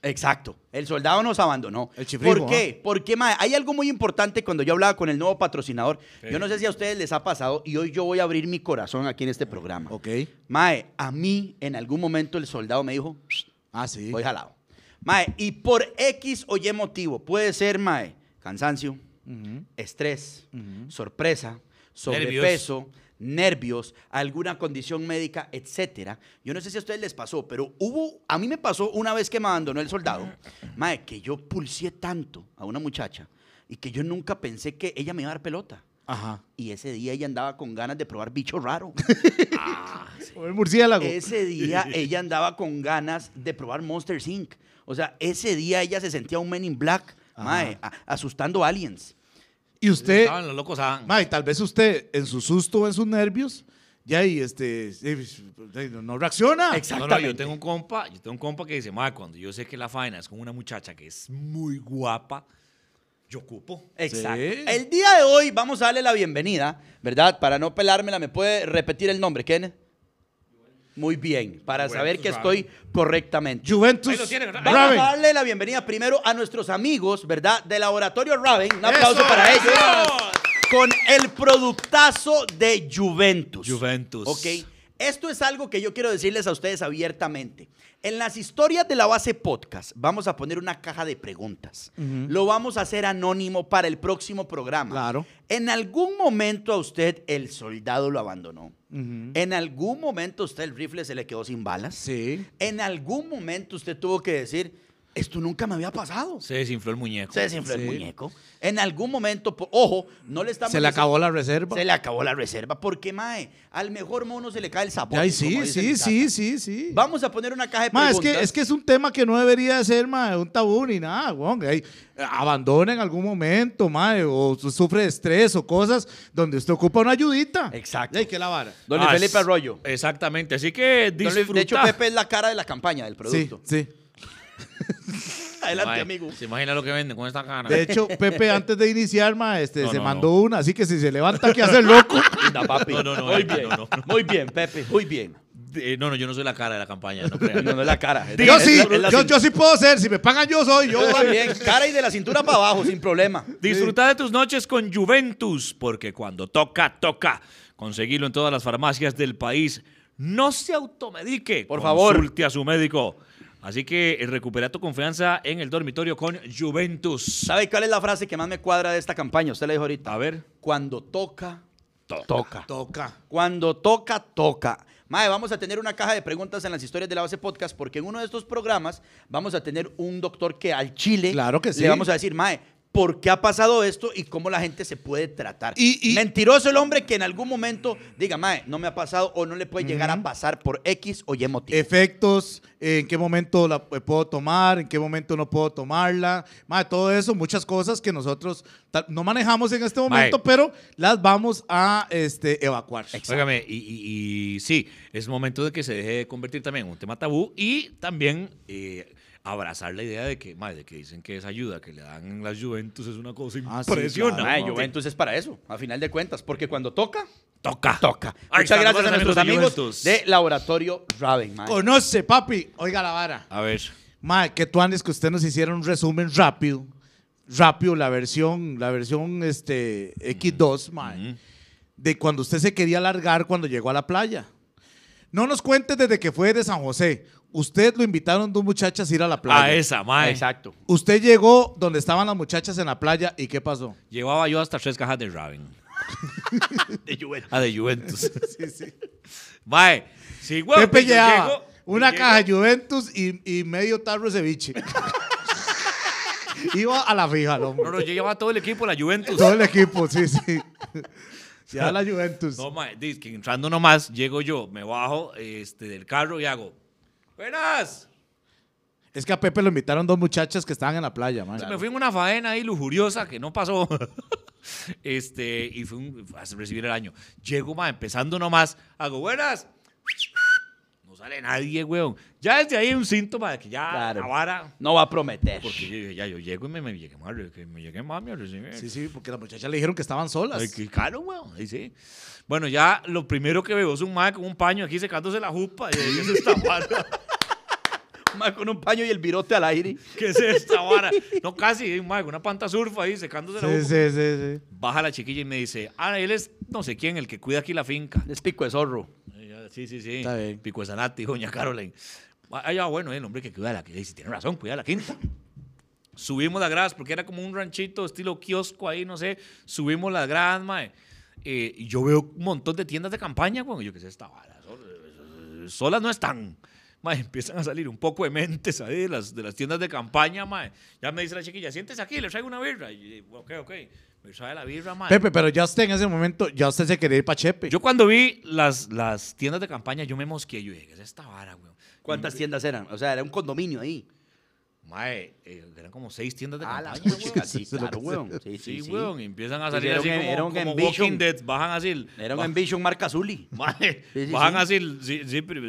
Exacto. El soldado nos abandonó. El chifrijo. ¿Por qué? Porque, mae, hay algo muy importante cuando yo hablaba con el nuevo patrocinador. Sí. Yo no sé si a ustedes les ha pasado y hoy yo voy a abrir mi corazón aquí en este programa. Ok. Mae, a mí en algún momento el soldado me dijo... Ah, sí. Voy jalado. Mae, y por X o Y motivo, puede ser, mae, cansancio, estrés, sorpresa, sobrepeso, nervios, alguna condición médica, etcétera. Yo no sé si a ustedes les pasó, pero a mí me pasó una vez que me abandonó el soldado, mae, que yo pulsé tanto a una muchacha y que yo nunca pensé que ella me iba a dar pelota. Ajá. Y ese día ella andaba con ganas de probar bicho raro. Sí. O el murciélago. Ese día ella andaba con ganas de probar Monsters Inc. O sea, ese día ella se sentía un Men in Black, mae, asustando aliens. Y usted, mae, tal vez usted en su susto o en sus nervios ya y no reacciona. Exactamente. No, yo tengo un compa que dice, ma, cuando yo sé que la faena es con una muchacha que es muy guapa, yo ocupo. Exacto. Sí. El día de hoy vamos a darle la bienvenida, ¿verdad? Para no pelármela, ¿me puede repetir el nombre, Kenneth? Muy bien, para Juventus, saber que estoy correctamente. Juventus. Vamos a darle la bienvenida primero a nuestros amigos, ¿verdad? De Laboratorio Raven. Un aplauso para ellos. Con el productazo de Juventus. Juventus. Ok. Esto es algo que yo quiero decirles a ustedes abiertamente. En las historias de La Base Podcast vamos a poner una caja de preguntas. Lo vamos a hacer anónimo para el próximo programa. Claro. En algún momento a usted el soldado lo abandonó. En algún momento a usted el rifle se le quedó sin balas. Sí. En algún momento usted tuvo que decir... Esto nunca me había pasado. Se desinfló el muñeco. Se desinfló el muñeco. En algún momento, ojo, no le estamos... Se le acabó la reserva. Se le acabó la reserva. Porque, mae, al mejor mono se le cae el sabor. Ay, sí. Vamos a poner una caja de preguntas. Es que es un tema que no debería ser, mae, un tabú ni nada, weón. Abandona en algún momento, mae, o sufre de estrés o cosas donde usted ocupa una ayudita. Exacto. Ay, que la vara. Don Felipe Arroyo. Exactamente. Así que disfruta. De hecho, Pepe es la cara de la campaña del producto. Sí. Adelante, amigo. Se imagina lo que venden con esta cara. De hecho, Pepe, antes de iniciar, mandó una, así que si se levanta, ¿qué hace, loco? No, papi. Muy bien. Muy bien, Pepe. Muy bien. No, yo no soy la cara de la campaña. No, crean. No es la cara. Yo sí puedo ser. Si me pagan, yo soy. Yo también. Cara y de la cintura para abajo, sin problema. Disfruta de tus noches con Juventus, porque cuando toca, toca. Conseguirlo en todas las farmacias del país. No se automedique. Por favor. Consulte a su médico. Así que recupera tu confianza en el dormitorio con Juventus. ¿Sabe cuál es la frase que más me cuadra de esta campaña? Usted la dijo ahorita. A ver. Cuando toca, toca. Cuando toca, toca. Mae, vamos a tener una caja de preguntas en las historias de La Base Podcast porque en uno de estos programas vamos a tener un doctor que al chile le vamos a decir, mae, ¿por qué ha pasado esto y cómo la gente se puede tratar? Mentiroso el hombre que en algún momento diga, mae, no me ha pasado o no le puede llegar a pasar por X o Y motivo. Efectos, en qué momento la puedo tomar, en qué momento no puedo tomarla. Mae, todo eso, muchas cosas que nosotros no manejamos en este momento, mae, pero las vamos a evacuar. Óigame, y sí, es momento de que se deje de convertir también en un tema tabú y también... abrazar la idea de que, madre, de que dicen que esa ayuda que le dan en la Juventus es una cosa impresionante. Claro, Juventus es para eso, a final de cuentas, porque cuando toca, toca. Ay, muchas gracias a nuestros amigos de Laboratorio Raven, madre. Conoce, papi. Oiga la vara. A ver. Madre, que tú andes que usted nos hiciera un resumen rápido. Rápido, la versión X2, madre, de cuando usted se quería largar cuando llegó a la playa. No nos cuentes desde que fue de San José. Usted lo invitaron dos muchachas a ir a la playa. A esa, mae. Exacto. Usted llegó donde estaban las muchachas en la playa y ¿qué pasó? Llevaba yo hasta 3 cajas de Raven. De Juventus. De Juventus. Sí. Mae. Sí, güey. Pepe llevaba una caja de Juventus y medio tarro de ceviche. Iba a la fija, el hombre. No, yo llevaba todo el equipo, la Juventus. Todo el equipo, sí. Ya la Juventus. No, mae. Dice que entrando nomás, llego yo, me bajo del carro y hago... ¡Buenas! Es que a Pepe lo invitaron dos muchachas que estaban en la playa, man. Me fui en una faena ahí lujuriosa que no pasó. Y fui a recibir el año. Llego, man, empezando nomás. Hago, ¡buenas! No sale nadie, weón. Ya desde ahí hay un síntoma de que ya la vara... No va a prometer. Porque yo dije, ya, yo llego y me llegué mami a recibir. Sí, porque las muchachas le dijeron que estaban solas. Ay, qué caro, weón. Ahí sí. Bueno, ya lo primero que veo es un man con un paño aquí secándose la jupa. Y ahí se está vara. Un man con un paño y el virote al aire. ¿Qué es esta vara? No, casi, un man con una panta surfa ahí secándose la jupa. Sí. Baja la chiquilla y me dice, él es no sé quién, el que cuida aquí la finca. Es Pico de Zorro. Sí. Está bien. Pico de Zanati, doña Caroline. Ah, bueno, el hombre que cuida la quinta. Tiene razón, cuida la quinta. Subimos la grada, porque era como un ranchito estilo kiosco ahí, no sé. Subimos la grada, mae. Y yo veo un montón de tiendas de campaña, güey. Yo qué sé, esta vara. Solas no están. Mae, empiezan a salir un poco de mentes ahí de las tiendas de campaña, mae. Ya me dice la chiquilla, siéntese aquí, le traigo una birra. Y yo, ok. Me trae la birra, mae. Pepe, pero ya usted en ese momento, ya usted se quería ir para Chepe. Yo cuando vi las tiendas de campaña, yo me mosqueé. Yo dije, ¿qué es esta vara, güey? ¿Cuántas tiendas eran? O sea, era un condominio ahí. Mae, eran como 6 tiendas de campaña. Sí, claro, weón. Sí, sí, sí, weón. Empiezan a salir así como Walking Dead. Bajan así. Era un Envision marca Zully. Mae, bajan así. Sí, pero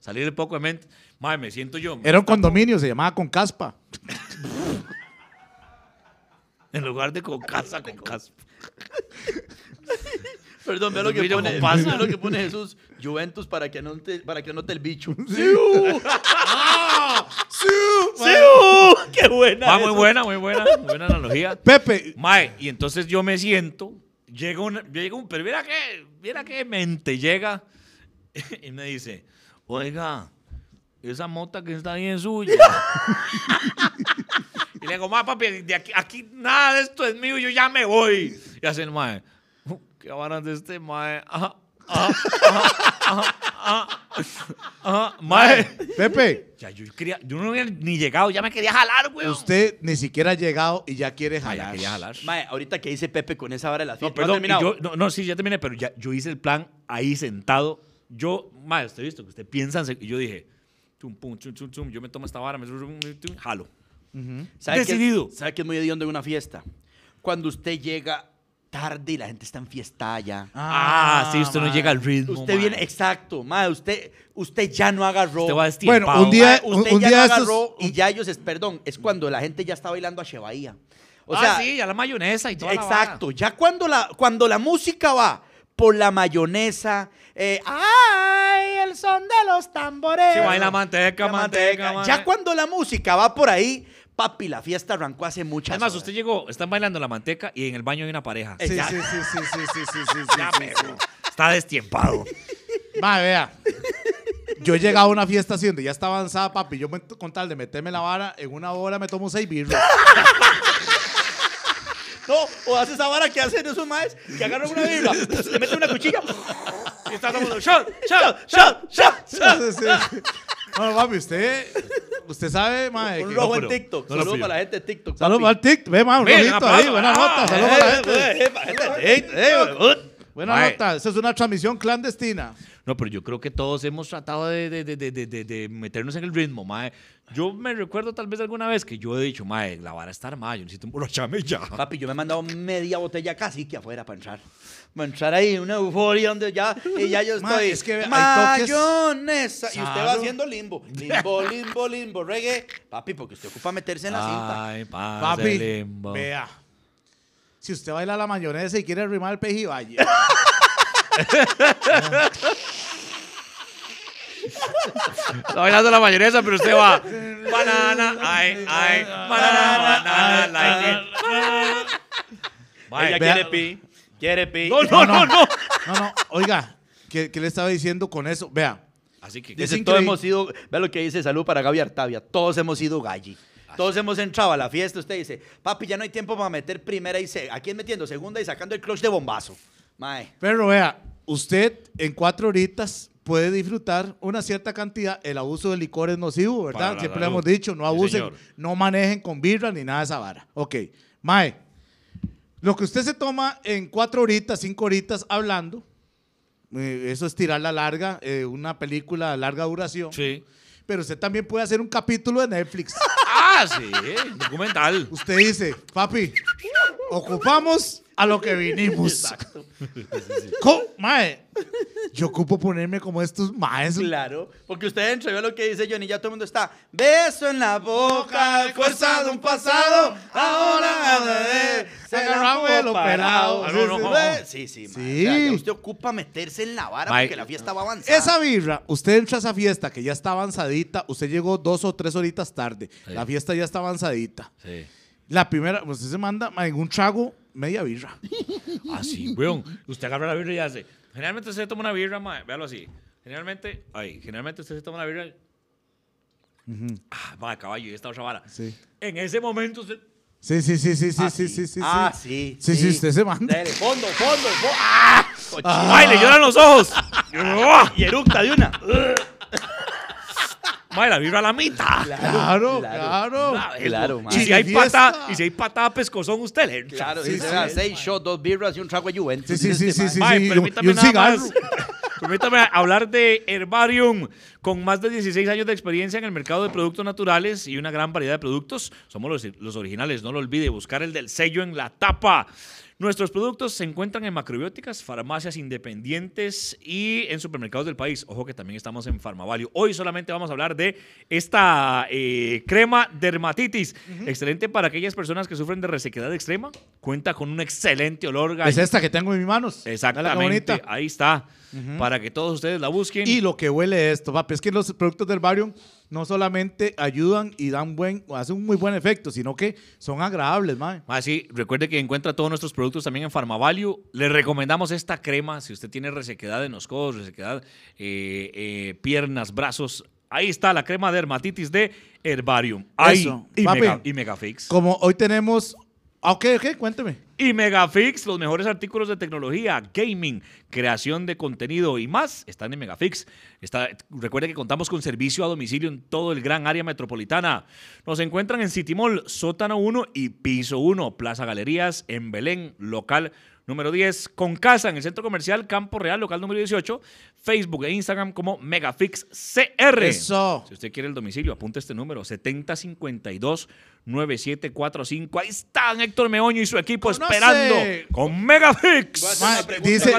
salir el poco de mente. Mae, me siento yo. Era un condominio, se llamaba Con Caspa. En lugar de Con Casa, Con Caspa. Perdón, vea lo que pone Jesús. Juventus para que anote el bicho. ¡Siu! ¡Ah! ¡Siu! ¡Siu! ¡Qué buena! Va, muy buena, muy buena. Muy buena analogía. Pepe. Mae, y entonces yo me siento, llega un pero mira qué mente llega y me dice, oiga, esa mota que está ahí es suya. Y le digo, mae, papi, de aquí nada de esto es mío, yo ya me voy. Y hace el mae, ¿qué van de este mae? Ajá. Mae, Pepe, ya yo no había ni llegado, ya me quería jalar, güey. Usted ni siquiera ha llegado y ya quiere jalar. Mae, ahorita que dice Pepe con esa vara de la fiesta. No, perdón, sí, ya terminé, pero ya, yo hice el plan ahí sentado. Yo, mae, usted visto que usted piensa, y yo dije, tum, pum, chum, chum, chum, yo me tomo esta vara, jalo. Decidido. ¿Sabe qué es muy hediondo de una fiesta? Cuando usted llega tarde y la gente está en fiesta ya. Sí, usted no llega al ritmo. Usted viene, exacto, madre, usted ya no agarró. Usted va destiempado. Bueno, un día, madre, usted un ya día no agarró estos, y ya ellos, perdón, es cuando la gente ya está bailando a Chevaía. O sea, sí, ya la mayonesa y todo. Exacto, ya cuando la música va por la mayonesa, ¡ay, el son de los tambores! Sí, baila manteca, manteca, manteca. Ya cuando la música va por ahí, papi, la fiesta arrancó hace muchas horas. Además, usted llegó, están bailando la manteca y en el baño hay una pareja. Sí, sí, sí, sí, sí, sí, sí, sí, sí, sí. Está destiempado. Mae, vea. Yo he llegado a una fiesta así donde ya está avanzada, papi. Yo con tal de meterme la vara, en una hora me tomo 6 birras. No, o hace esa vara que hacen esos maes que agarran una birra, le meten una cuchilla y están como shot, shot, shot, shot, shot. No, papi, usted sabe, mae. Un rojo en TikTok. Saludos para la gente de TikTok. Saludos para el TikTok. Ve, mae, un rojito ahí. Buena nota. Saludos para la gente. Buena nota. Esa es una transmisión clandestina. No, pero yo creo que todos hemos tratado de meternos en el ritmo, mae. Yo me recuerdo tal vez alguna vez que yo he dicho, mae, la vara está armada, yo necesito un borrachame ya. Papi, yo me he mandado media botella casi que afuera para entrar. Para entrar ahí en una euforia donde ya, y ya yo estoy. Mae, es que mayonesa. Y usted va haciendo limbo. Limbo, limbo, limbo, reggae. Papi, porque usted ocupa meterse en la cinta. Ay, papi, limbo. Vea. Si usted baila la mayonesa y quiere arrimar el peji, vaya. Está bailando la mayonesa, pero usted va banana, ay, ay, banana, banana, like it. Ella quiere pi. No, oiga, ¿qué le estaba diciendo con eso? Vea. Así que dice, todos hemos sido, vea lo que dice, salud para Gaby Artavia, todos hemos sido galli. Todos hemos entrado a la fiesta, usted dice, papi, ya no hay tiempo para meter primera y aquí es metiendo segunda y sacando el clutch de bombazo. Mae. Pero vea, usted en 4 horitas puede disfrutar una cierta cantidad. El abuso de licor es nocivo, ¿verdad? Siempre le hemos dicho, no abusen, no manejen con birra ni nada de esa vara. Ok, mae, lo que usted se toma en 4 horitas, 5 horitas hablando, eso es tirar la larga, una película de larga duración. Sí. Pero usted también puede hacer un capítulo de Netflix. Sí, documental. Usted dice, papi, ocupamos a lo que vinimos. Exacto. Mae, yo ocupo ponerme como estos maes. Claro, porque usted entrevio lo que dice Johnny, ya todo el mundo está, beso en la boca, fuerza de un pasado, ahora se agarramos el operado. Sí, mae. O sea, usted ocupa meterse en la vara, mae, porque la fiesta va avanzada. Esa birra, usted entra a esa fiesta que ya está avanzadita, usted llegó 2 o 3 horitas tarde, sí. La fiesta ya está avanzadita. Sí. La primera, usted se manda en un trago, media birra. Así, weón. Usted agarra la birra y hace. Generalmente usted se toma una birra, mae. Véalo así. Generalmente usted se toma una birra. Mae, caballo, y esta otra vara. Sí. En ese momento usted. Sí, usted se manda. Dele, fondo. Ay, le lloran los ojos. Y eructa de una. Mae, la birra a la mitad. Claro. Y si hay patada, pescozón, usted le entra. Claro, sí, 6 shots, 2 birras y un trago de Juventus. Sí, mae, permítame nada más. Permítame hablar de Herbarium. Con más de 16 años de experiencia en el mercado de productos naturales y una gran variedad de productos, somos los originales, no lo olvide, buscar el del sello en la tapa. Nuestros productos se encuentran en macrobióticas, farmacias independientes y en supermercados del país. Ojo que también estamos en PharmaValue. Hoy solamente vamos a hablar de esta crema dermatitis. Excelente para aquellas personas que sufren de resequedad extrema. Cuenta con un excelente olor. Gallina. Es esta que tengo en mis manos. Exactamente. Ahí está. Para que todos ustedes la busquen. Y lo que huele esto, papi, es que los productos del barrio no solamente ayudan y dan hacen un muy buen efecto, sino que son agradables, mae. Así, recuerde que encuentra todos nuestros productos también en PharmaValue. Le recomendamos esta crema si usted tiene resequedad en los codos, resequedad, piernas, brazos. Ahí está la crema de dermatitis de Herbarium. Ahí, eso, papi, y Megafix. Como hoy tenemos... Ok, cuénteme. Y Megafix, los mejores artículos de tecnología, gaming, creación de contenido y más están en Megafix. Recuerde que contamos con servicio a domicilio en todo el gran área metropolitana. Nos encuentran en City Mall, sótano 1 y piso 1, Plaza Galerías, en Belén, local número 10, con casa en el Centro Comercial Campo Real, local número 18, Facebook e Instagram como Megafix CR. Eso. Si usted quiere el domicilio, apunte este número, 7052-9745. Ahí están Héctor Meoño y su equipo esperando con Megafix. Dice,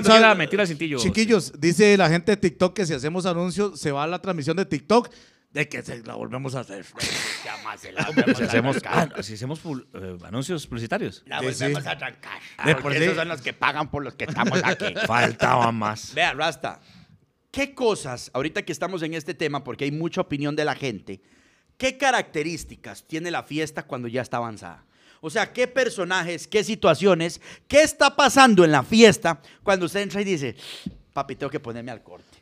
chiquillos, dice la gente de TikTok que si hacemos anuncios se va a la transmisión de TikTok. De que la volvemos a hacer. Si hacemos anuncios publicitarios. La volvemos a arrancar. Porque esos son los que pagan por los que estamos aquí. Faltaba más. Vea, Rasta, ¿qué cosas, ahorita que estamos en este tema, porque hay mucha opinión de la gente, qué características tiene la fiesta cuando ya está avanzada? O sea, ¿qué personajes, qué situaciones, qué está pasando en la fiesta cuando usted entra y dice, papi, tengo que ponerme al corte?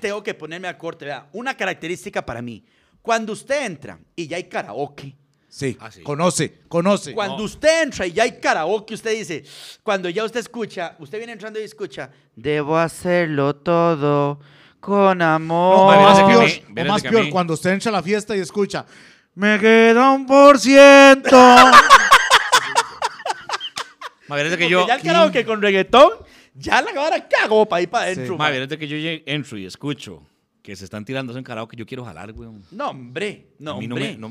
Tengo que ponerme al corte. Vea, una característica para mí. Cuando usted entra y ya hay karaoke. Sí, ah, sí. Conoce. Cuando usted entra y ya hay karaoke, usted dice, cuando ya usted escucha, usted viene entrando y escucha, debo hacerlo todo con amor. No, o más peor, cuando usted entra a la fiesta y escucha, me queda 1%. Más bien es que yo... Ya el karaoke con reggaetón... Ya la cara cagó para ir para adentro. Sí. Más bien es que yo entro y escucho que se están tirando en karaoke que yo quiero jalar, güey. No, hombre.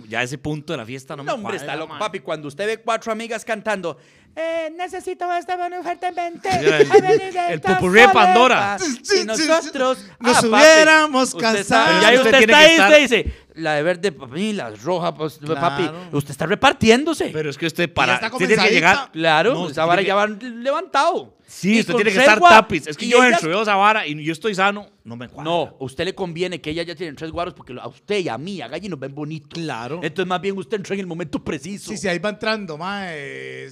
Ya ese punto de la fiesta no me cuadra, está loco, papi. Cuando usted ve 4 amigas cantando, necesito esta mano fuertemente. El popurrí de Pandora. Si nosotros nos hubiéramos casado. Ya usted está ahí, usted dice... La de verde, papi, las rojas, pues, claro. Papi, usted está repartiéndose. Pero es que usted tiene que llegar. Claro, no, esa vara ya van levantado. Sí, usted tiene que estar tapiz. Es que yo entro, veo esa vara y yo estoy sano, no me cuadra. No, a usted le conviene que ella ya tiene 3 guaros porque a usted y a mí, a Galli, nos ven bonito. Claro. Entonces, más bien, usted entra en el momento preciso. Sí, ahí va entrando, claro, ahí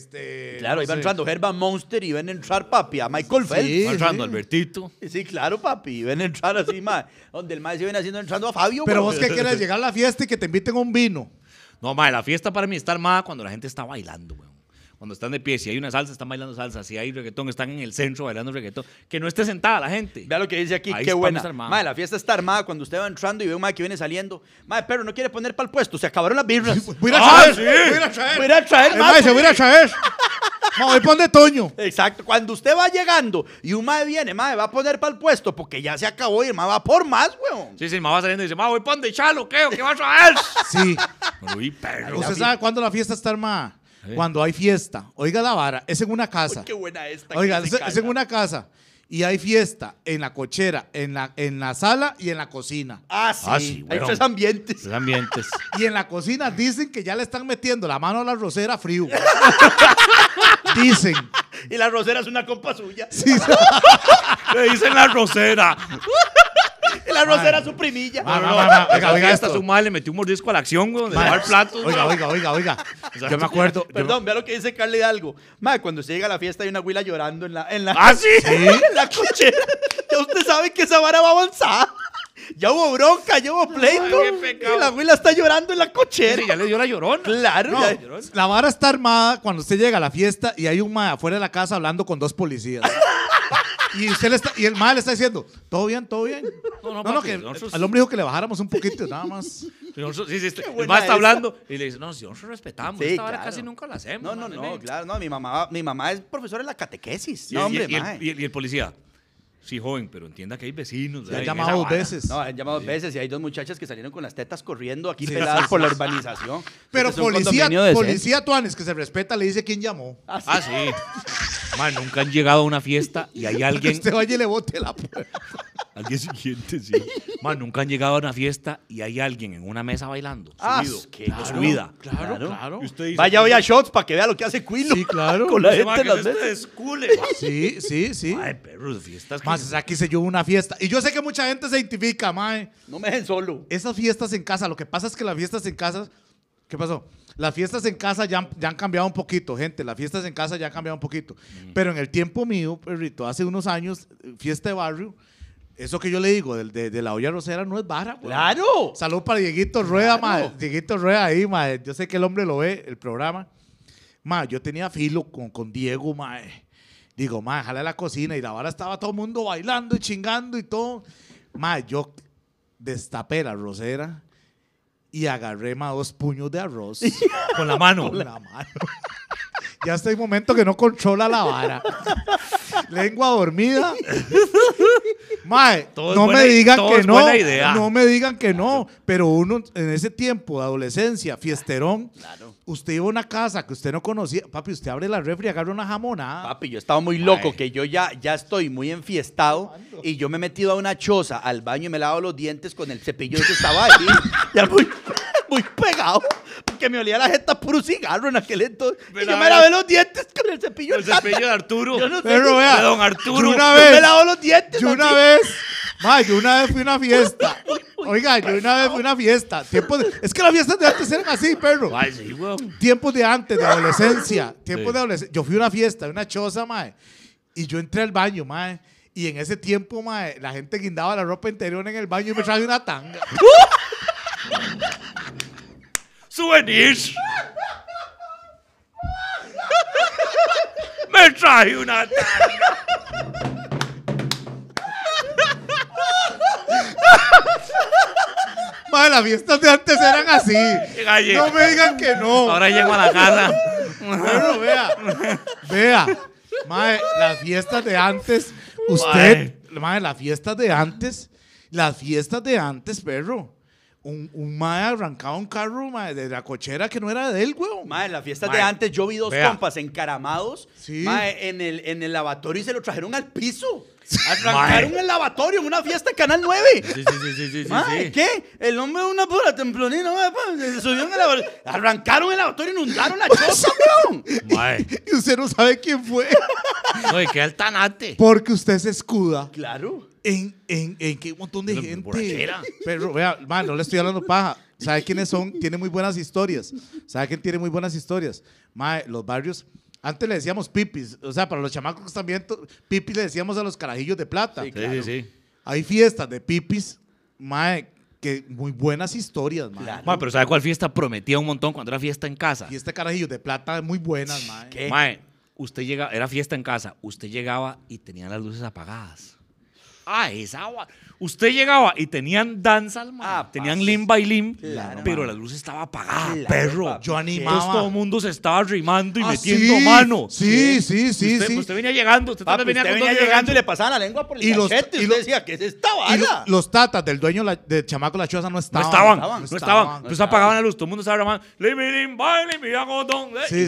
va entrando Herba Monster y ven a entrar, papi, a Michael Phelps. Sí, va entrando Albertito. Sí, claro, papi, ven a entrar así, mae. Donde el mae se viene haciendo entrando a Fabio. Pero vos, ¿qué quieres llegar a la fiesta y que te inviten un vino? No, mae, la fiesta para mí está armada cuando la gente está bailando, weón. Cuando están de pie, si hay una salsa, están bailando salsa. Si hay reggaetón, están en el centro bailando reggaetón. Que no esté sentada la gente. Vea lo que dice aquí, ahí qué buena. Madre, la fiesta está armada cuando usted va entrando y ve un madre que viene saliendo. Madre, pero no quiere poner para el puesto. Se acabaron las birras. Sí, voy a traer. Voy a traer. Voy a poner Toño. Exacto. Cuando usted va llegando y un madre viene, madre, va a poner para el puesto porque ya se acabó y el madre va por más, weón. Sí, el madre va saliendo y dice, madre, voy a poner Chalo, ¿qué? ¿Qué vas a traer? Sí. Uy, perro. ¿Usted sabe cuándo la fiesta está armada? Cuando hay fiesta, oiga la vara, es en una casa. Uy, qué buena esta. Oiga, es en una casa y hay fiesta en la cochera, en la sala y en la cocina. Ah, sí. Hay 3 ambientes. 3 ambientes. Y en la cocina dicen que ya le están metiendo la mano a la rosera frío. Dicen. Y la rosera es una compa suya. Sí. Le dicen la rosera. La rosera es su primilla. Oiga, hasta su madre le metió un mordisco a la acción, güey, de lavar platos. Oiga. Yo me acuerdo. Perdón, vea lo que dice Carla Hidalgo. Madre, cuando usted llega a la fiesta hay una güila llorando en la ¿sí? En la cochera. Ya usted sabe que esa vara va avanzada. Ya hubo bronca, ya hubo pleito. Y la güila está llorando en la cochera. Sí, ya le dio la llorona. Claro. No, la vara está armada cuando usted llega a la fiesta y hay un mae afuera de la casa hablando con 2 policías. Y el mae le está diciendo, ¿todo bien? No, papi, nosotros... al hombre dijo que le bajáramos un poquito, nada más. Nosotros, el mae está hablando y le dice, no, si nosotros respetamos, sí, esta hora casi nunca la hacemos. No, claro, mi mamá es profesora en la catequesis. Y el policía, Sí, joven, pero entienda que hay vecinos. Se han llamado dos veces. No, han llamado dos veces y hay dos muchachas que salieron con las tetas corriendo aquí peladas por la urbanización. Pero policía Tuanes, que se respeta, le dice quién llamó. Ah, sí. Man, nunca han llegado a una fiesta y hay alguien... Usted vaya y le bote la puerta. Al día siguiente, sí. Man, nunca han llegado a una fiesta y hay alguien en una mesa bailando. Ah, qué vida. Claro. Vaya hoy a shots para que vea lo que hace Quilo. Sí, claro. Con la gente en las mesas. Sí. Ay, perros, fiestas que... Más, aquí se llevó una fiesta. Y yo sé que mucha gente se identifica, mae. No me dejen solo. Esas fiestas en casa, lo que pasa es que las fiestas en casa... ¿Qué pasó? Las fiestas en casa ya han cambiado un poquito, gente. Las fiestas en casa ya han cambiado un poquito. Pero en el tiempo mío, perrito, hace unos años, fiesta de barrio... Eso que yo le digo, de la olla rosera no es vara. ¡Claro! Salud para Dieguito Rueda, claro. Mae. Dieguito Rueda ahí, mae. Yo sé que el hombre lo ve, el programa. Mae, yo tenía filo con Diego, mae. Digo, mae, jala la cocina. Y la vara estaba todo el mundo bailando y chingando y todo. Mae, yo destapé la rosera y agarré, mae, dos puños de arroz. Con la mano. Con la mano. Ya hasta hay momento que no controla la vara. Lengua dormida. Mae, no me digan que no. No me digan que no. Pero uno en ese tiempo de adolescencia, fiesterón, usted iba a una casa que usted no conocía. Papi, usted abre la refri y agarra una jamonada. Papi, yo estaba muy loco, que yo ya estoy muy enfiestado y yo me he metido a una choza al baño y me lavo los dientes con el cepillo que estaba ahí. Ya muy pegado, porque me olía la jeta puro cigarro en aquel entonces. Y yo me lavé los dientes con el cepillo. El cepillo de Arturo. Yo no sé, pero vea, de don Arturo. Yo me lavo los dientes. Yo una vez fui a una fiesta. Oiga, yo una vez fui a una fiesta. Es que las fiestas de antes eran así, perro. Ay, sí, weón. Tiempos de antes, de adolescencia. Yo fui a una fiesta, una choza, mae. Y yo entré al baño, mae. Y en ese tiempo, mae, la gente guindaba la ropa interior en el baño y me traje una tanga. ¡Souvenirs! ¡Me traje una tanga! Madre, las fiestas de antes eran así. No me digan que no. Ahora llego a la casa. Bueno, vea. Madre, las fiestas de antes. Usted, madre, las fiestas de antes, perro. Un mae arrancaba un carro, mae, de la cochera que no era de él, weón. Mae, en las fiestas de antes yo vi dos compas encaramados, sí, mae, en el lavatorio y se lo trajeron al piso. Arrancaron el lavatorio en una fiesta de Canal 9. Sí. Mae, sí. ¿Qué? El hombre de una pura templonina, mae, se subió en el lavatorio. Arrancaron el lavatorio, inundaron la choza, weón. Mae. Y usted no sabe quién fue. No, y qué altanate. Porque usted se escuda. Claro. En que un montón de gente. Borrachera. Pero vea, man, no le estoy hablando paja. ¿Sabe quiénes son? Tiene muy buenas historias. ¿Sabe quién tiene muy buenas historias? Mae, los barrios. Antes le decíamos pipis. O sea, para los chamacos que están viendo, pipis le decíamos a los carajillos de plata. Sí, claro. Sí. Hay fiestas de pipis, mae, que muy buenas historias, mae. Claro. Mae, pero ¿sabe cuál fiesta prometía un montón cuando era fiesta en casa? Fiesta de carajillos de plata, muy buenas, mae. ¿Qué? Mae, usted llegaba, era fiesta en casa, usted llegaba y tenían las luces apagadas. Ah, esa agua. Usted llegaba y tenían danza al mar, tenían limb by limb, claro, pero la luz estaba apagada, claro, perro. Papi, yo animaba. Entonces todo el mundo se estaba rimando y metiendo mano. Sí. Usted venía llegando, usted también venía llegando y le pasaba la lengua por el cachete. Y usted decía, ¿qué es esta vara? Los tatas del dueño de Chamaco La Choza no estaban. Entonces apagaban la luz, todo el mundo estaba rimando. Limb by limb, sí.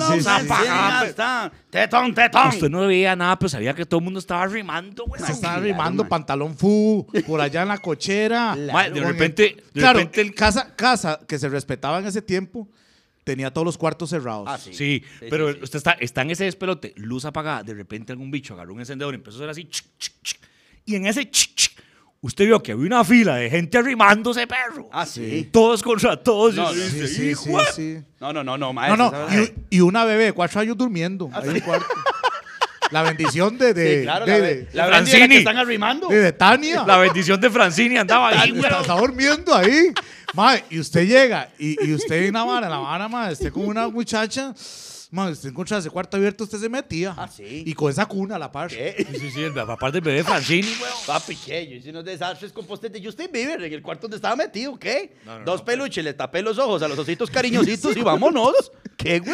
Tetón. Usted no veía nada, pero sabía que todo el mundo estaba rimando. Se estaba rimando pantalón fu, por allá en la cochera. Claro. De repente el casa que se respetaba en ese tiempo tenía todos los cuartos cerrados. Sí, pero usted está en ese despelote, luz apagada, de repente algún bicho agarró un encendedor y empezó a hacer así, y en ese usted vio que había una fila de gente arrimándose, perro. Sí. Todos contra todos. Sí. No, maestro. Y una bebé de 4 años durmiendo ahí en el cuarto. La bendición de Francini. Que están arrimando. De Tania. La bendición de Francini andaba ahí, güey. Está durmiendo ahí. Mae, y usted llega y usted en la vara, mae, usted con una muchacha, mae, usted encontraba ese cuarto abierto, usted se metía. Sí. Y con esa cuna a la par. Sí, la par del bebé Francini, güey. Papi, ¿qué? Yo hice unos desastres con postes de Justin Bieber en el cuarto donde estaba metido, ¿qué? No, Dos peluches, le tapé los ojos a los ositos cariñositos y vámonos. ¿Qué, güey?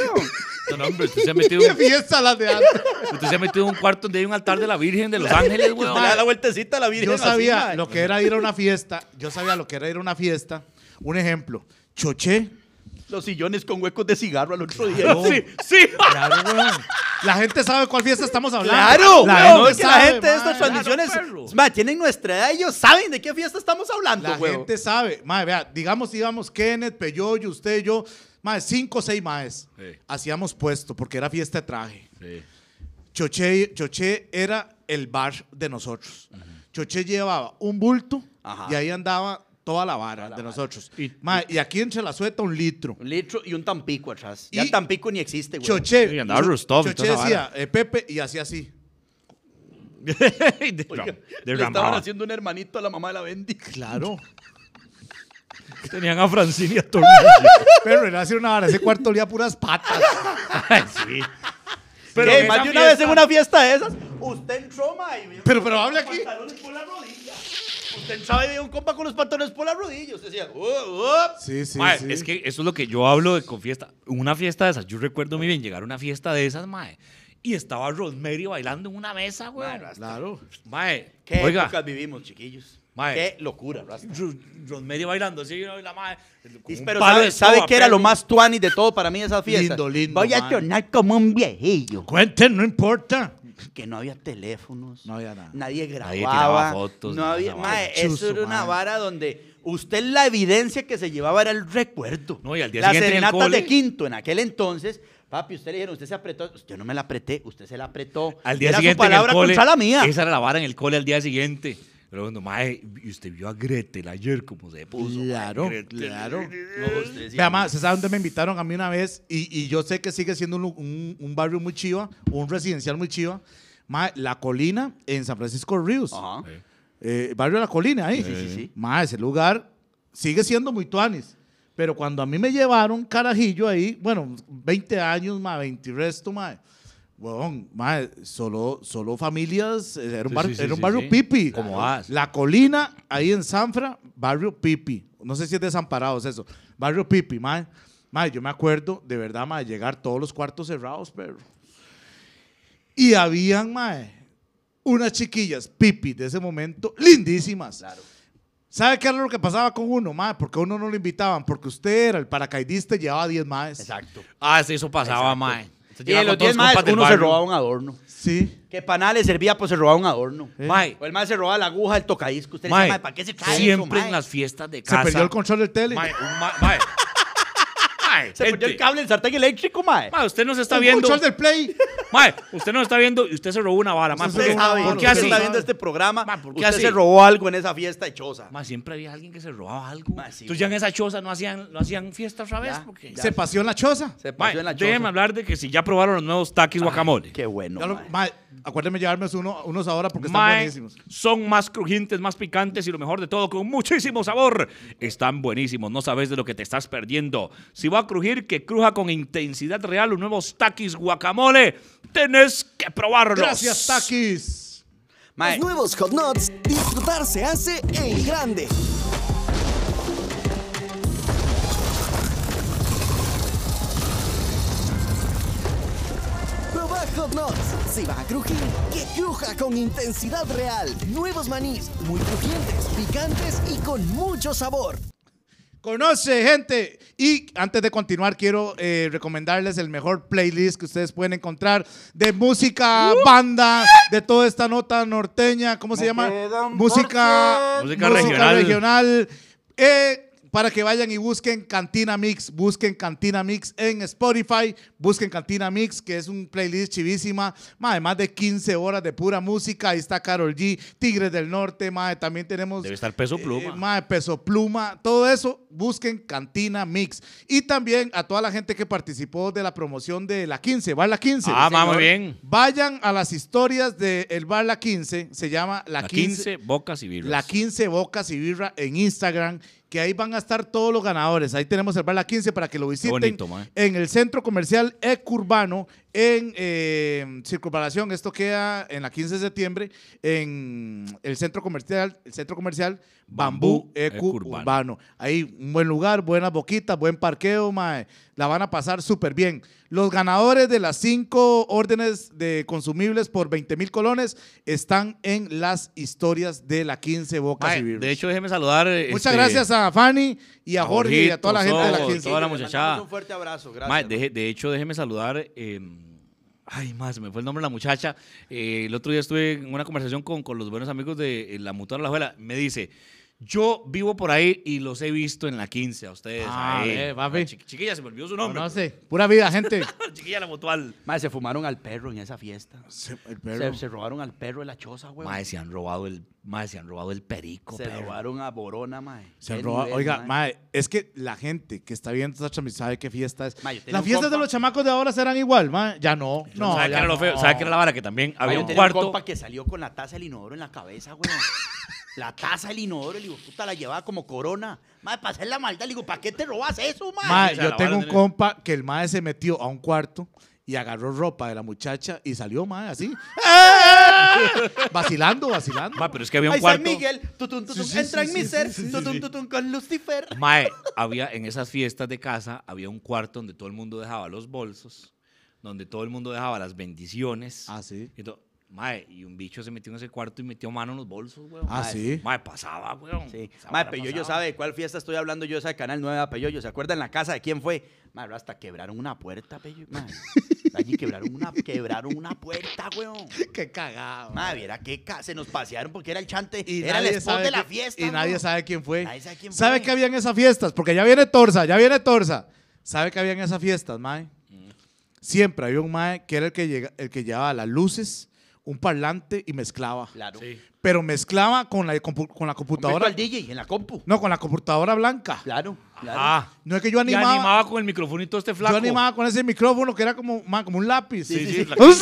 tu nombre. Usted se ha metido un... fiesta la de antes. Usted se ha metido en un cuarto donde hay un altar de la Virgen de Los Ángeles, güey. Le da la vueltecita a la Virgen. Yo sabía lo que era ir a una fiesta. Yo sabía lo que era ir a una fiesta. Un ejemplo. Choché. Los sillones con huecos de cigarro al otro día. No. Sí, sí. Claro, güey. La gente sabe cuál fiesta estamos hablando. Claro, la gente de estas transmisiones tienen nuestra edad, ellos saben de qué fiesta estamos hablando. La gente sabe, madre, vea, digamos íbamos Kenneth, Peyoyo, usted y yo, madre, 5 o 6 maes. Sí. Hacíamos puesto porque era fiesta de traje. Sí. Choché era el bar de nosotros. Ajá. Choché llevaba un bulto. Ajá. Y ahí andaba toda la vara de nosotros. Y aquí entre la sueta un litro. Un litro y un tampico atrás. Ya el tampico ni existe, güey. Choché. Y andaba Rostov. Choché decía, Pepe, y hacía así. Oiga, le estaban haciendo un hermanito a la mamá de la Bendy. Claro. Tenían a Francine y a Tornillo. Pero era así una vara. Ese cuarto olía puras patas. Ay, sí. Pero más de una vez en una fiesta de esas, usted entró, ma. Pero hable aquí. Usted entraba y veía un compa con los pantalones por las rodillas. Usted decía, Sí, mae, sí. Es que eso es lo que yo hablo de con fiesta. Una fiesta de esas. Yo recuerdo muy bien llegar a una fiesta de esas, mae. Y estaba Rosemary bailando en una mesa, güey. Claro. Mae, qué épocas vivimos, chiquillos. Mae, qué locura, Rasta. Rosemary bailando así, la mae. Pero ¿sabe qué era lo más tuani de todo para mí esa fiesta? Lindo, lindo. Voy a tornar como un viejillo. Cuenten, no importa. Que no había teléfonos, no había nada. Nadie grababa, nadie tiraba fotos, no había, mae, chuzo, eso era una vara donde usted la evidencia que se llevaba era el recuerdo. No, y al día siguiente las serenatas de quinto en aquel entonces, papi, usted le dijeron, usted se apretó, yo no me la apreté, usted se la apretó. Al día siguiente era su palabra contra la mía. Esa era la vara en el cole al día siguiente. Pero bueno, mae, y usted vio a Gretel ayer como se puso. Claro, mae, claro. Vea, mae, ¿se sabe dónde me invitaron a mí una vez? Y yo sé que sigue siendo un barrio muy chiva, un residencial muy chiva. Mae, La Colina en San Francisco de Ríos. Ajá. Sí. Barrio La Colina, ahí. Sí. Mae, ese lugar sigue siendo muy tuanis. Pero cuando a mí me llevaron carajillo ahí, bueno, 20 años, mae, 20 y resto, mae. Bueno, mae, solo familias, era un barrio pipi. Como vas. La Colina, ahí en Sanfra, barrio pipi. No sé si es Desamparados eso. Barrio pipi, mae. Mae, yo me acuerdo, de verdad, mae, llegar todos los cuartos cerrados, perro. Y habían, mae, unas chiquillas pipi de ese momento, lindísimas. Claro. ¿Sabe qué era lo que pasaba con uno, mae? Porque a uno no lo invitaban, porque usted era el paracaidista y llevaba 10 maes. Exacto. Ah, sí, eso pasaba, mae. Y en los 10 más uno se robaba un adorno. Sí. Que para nada le servía, pues se robaba un adorno. May. O el más se robaba la aguja, el tocadisco. Usted dice, ¿para qué se trae siempre eso, en las fiestas de casa? Se perdió el control del tele. Se perdió el cable, el sartén eléctrico, mae. Mae, usted no se está viendo. El control del play. Mae, usted no se está viendo y usted se robó una vara, mae. ¿Por qué así? Usted está viendo este programa, mae, ¿por qué usted se robó algo en esa fiesta de choza? Mae, siempre había alguien que se robaba algo. Mae, sí, entonces ya en esa choza no hacían fiesta otra vez. Ya, porque ya. Se paseó en la choza. Déjeme hablar de que si ya probaron los nuevos Takis guacamole. Qué bueno, mae. Acuérdenme llevarme unos ahora porque están buenísimos. Son más crujientes, más picantes y lo mejor de todo, con muchísimo sabor. Están buenísimos, no sabes de lo que te estás perdiendo. Si va a crujir, que cruja con intensidad real. Los nuevos Takis guacamole, tenés que probarlos. Gracias, Takis. Los nuevos Hot Nuts, disfrutar se hace en grande. Proba Hot Nuts. Si va a crujir, que cruja con intensidad real. Nuevos manís, muy crujientes, picantes y con mucho sabor. Conoce, gente. Y antes de continuar, quiero recomendarles el mejor playlist que ustedes pueden encontrar de música, banda, de toda esta nota norteña, ¿cómo se llama? Música regional. Para que vayan y busquen Cantina Mix en Spotify, busquen Cantina Mix, que es un playlist chivísima, más de 15 horas de pura música. Ahí está Karol G, Tigres del Norte, mae, también tenemos... Debe estar Peso Pluma. Mae, Peso Pluma, todo eso, busquen Cantina Mix. Y también a toda la gente que participó de la promoción de La 15, Bar La 15. Ah, muy bien. Vayan a las historias del Bar La 15, se llama La 15 Bocas y Birras. La 15 Bocas y Birra en Instagram, que ahí van a estar todos los ganadores. Ahí tenemos el Bar La 15 para que lo visiten. Bonito, en el Centro Comercial Ecurbano, en Circunvalación. Esto queda en la 15 de septiembre, en el Centro Comercial Bambú Eco Urbano. Ahí un buen lugar, buenas boquitas, buen parqueo, mae. La van a pasar súper bien. Los ganadores de las 5 órdenes de consumibles por 20,000 colones están en las historias de la 15 Bocas y Birras. De hecho, déjeme saludar. Muchas gracias a Fanny y a Jorge y a toda la gente de la 15. Toda la muchachada. Un fuerte abrazo, gracias. Mae, de hecho, déjeme saludar. Ay, más, me fue el nombre de la muchacha. El otro día estuve en una conversación con los buenos amigos de la Mutual Alajuela. Me dice, yo vivo por ahí y los he visto en la 15 a ustedes. Ahí. Papi. Chiquilla, se me olvidó su nombre. No sé, pura vida, gente. Chiquilla, la Mutual. Más, se fumaron al perro en esa fiesta. Se robaron al perro de la choza, güey. Más, se han robado el perico. Se robaron a Borona, mae. Se han robado. Oiga, mae, es que la gente que está viendo esta transmisión sabe qué fiesta es. Las fiestas de los chamacos de ahora serán igual, mae. Ya no. No, ¿sabe qué era lo feo? ¿Sabe qué era la vara? Que también había un cuarto. Un compa que salió con la taza del inodoro en la cabeza, güey. La taza del inodoro, le digo, puta, la llevaba como corona. Mae, para hacer la maldad, le digo, ¿para qué te robas eso, mae? Mae, yo tengo un compa que el mae se metió a un cuarto y agarró ropa de la muchacha y salió, mae, así. Vacilando. Mae, pero es que había un cuarto. San Miguel, entra en mi ser, con Lucifer. Mae, había en esas fiestas de casa, había un cuarto donde todo el mundo dejaba los bolsos, donde todo el mundo dejaba las bendiciones. Ah, sí. Entonces, mae, y un bicho se metió en ese cuarto y metió mano en los bolsos, weón. Ah, mae, sí. Mae, pasaba, weón. Sí. Mae, Peyoyo sabe de cuál fiesta estoy hablando yo, esa de Canal 9, Peyoyo. ¿Se acuerdan la casa de quién fue? Mae, hasta quebraron una puerta, Peyoyo. Mae, allí quebraron una puerta, weón. Qué cagado. Mae, viera que se nos pasearon porque era el chante. Y era el spot de la fiesta. Y weón. Nadie sabe quién fue. Nadie sabe quién fue. ¿Sabe qué había en esas fiestas? Porque ya viene Torza. ¿Sabe qué había en esas fiestas, mae? Siempre había un mae que era el que llevaba las luces, un parlante y mezclaba. Claro. Sí. Pero mezclaba con la computadora. Al DJ, en la compu. No, con la computadora blanca. Claro. Ah, no es que yo animaba. Yo animaba con el microfonito este flaco. Yo animaba con ese micrófono que era como un lápiz. Sí. Vamos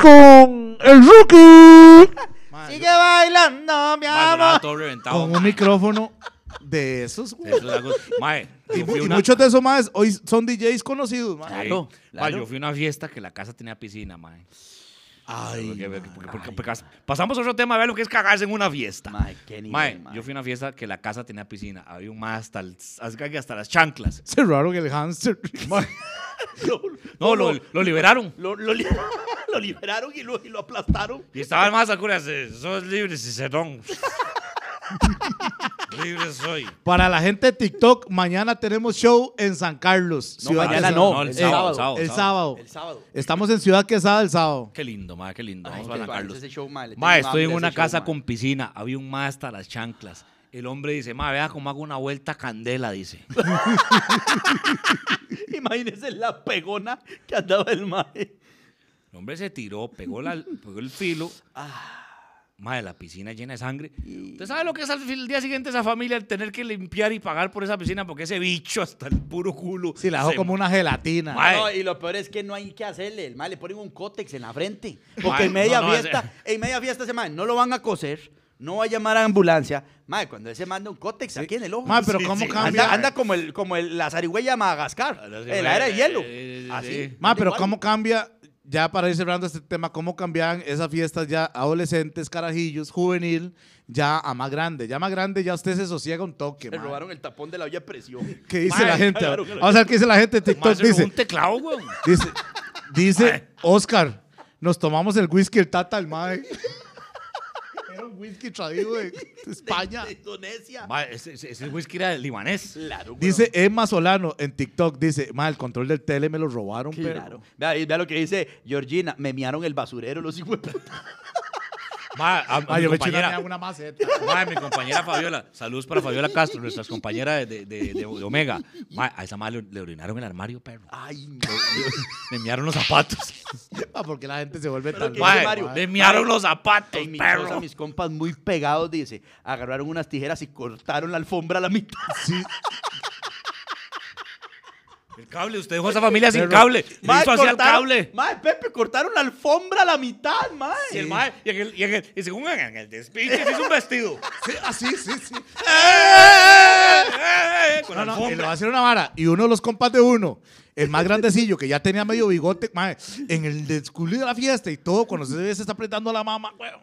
con el rookie. Sigue bailando, mi amor. Con un micrófono de esos, güey. Mae, y muchos de esos maes hoy son DJs conocidos, mae. Claro. Yo fui a una fiesta que la casa tenía piscina, mae. Ay, porque pasamos a otro tema, a ver lo que es cagarse en una fiesta. Mae, qué nivel, mae. Yo fui a una fiesta que la casa tenía piscina. Había un mae hasta las chanclas. Es raro que el hamster. Lo liberaron. Lo liberaron y lo aplastaron. Y estaban más acuras. Sos libres y cerrón. Libre soy. Para la gente de TikTok, mañana tenemos show en San Carlos. El sábado. Estamos en Ciudad Quesada el sábado. Qué lindo, madre, qué lindo. Vamos a San Carlos. Madre, estoy en una casa con piscina. Había un mae hasta las chanclas. El hombre dice, madre, vea cómo hago una vuelta candela, dice. Imagínense la pegona que andaba el mae. El hombre se tiró, pegó el filo. Madre, la piscina llena de sangre. ¿Usted sabe lo que es al día siguiente esa familia al tener que limpiar y pagar por esa piscina? Porque ese bicho hasta el puro culo. Sí, la dejó como una gelatina. No, y lo peor es que no hay que hacerle. El madre le ponen un cótex en la frente. Porque en media fiesta ese madre no lo van a coser. No va a llamar a ambulancia. Madre, cuando ese manda un cótex aquí en el ojo. Madre, pero ¿cómo cambia? Anda como la zarigüeya de Madagascar. La era de hielo. Así. Madre, pero ¿cómo cambia? Ya para ir cerrando este tema, ¿cómo cambian esas fiestas ya adolescentes, carajillos, juvenil, ya a más grande? Ya más grande, ya usted se sosiega un toque, man. Le robaron el tapón de la olla de presión. ¿Qué dice la gente? Vamos a ver qué dice la gente de TikTok. Dice un teclado, güey. Dice Oscar, nos tomamos el whisky, el tata, el mae. Era un whisky traído de España. De Indonesia. Mae, ese whisky era libanés. Claro, bueno. Dice Emma Solano en TikTok, dice, mae, el control del tele me lo robaron, pero. Claro. Vea lo que dice Georgina, me miaron el basurero los hijos de puta. Mae, yo me eché una maceta. Mae, mi compañera Fabiola, saludos para Fabiola Castro, nuestra compañera de Omega. Mae, a esa madre le orinaron el armario, perro. Ay, no. Le miaron los zapatos. Porque la gente se vuelve tan mal. Le miaron los zapatos, perro. Mis compas muy pegados, dice, agarraron unas tijeras y cortaron la alfombra a la mitad. Sí. El cable, usted dejó a esa familia sin cable. Mae, Pepe, cortaron la alfombra a la mitad, mae. Sí. Y según en el despiche, se hizo un vestido. Sí, así, sí. Con la alfombra. Le va a hacer una vara. Y uno de los compas de uno, el más grandecillo, que ya tenía medio bigote, mae, en el descuido de la fiesta y todo, cuando se está apretando a la mamá, weón.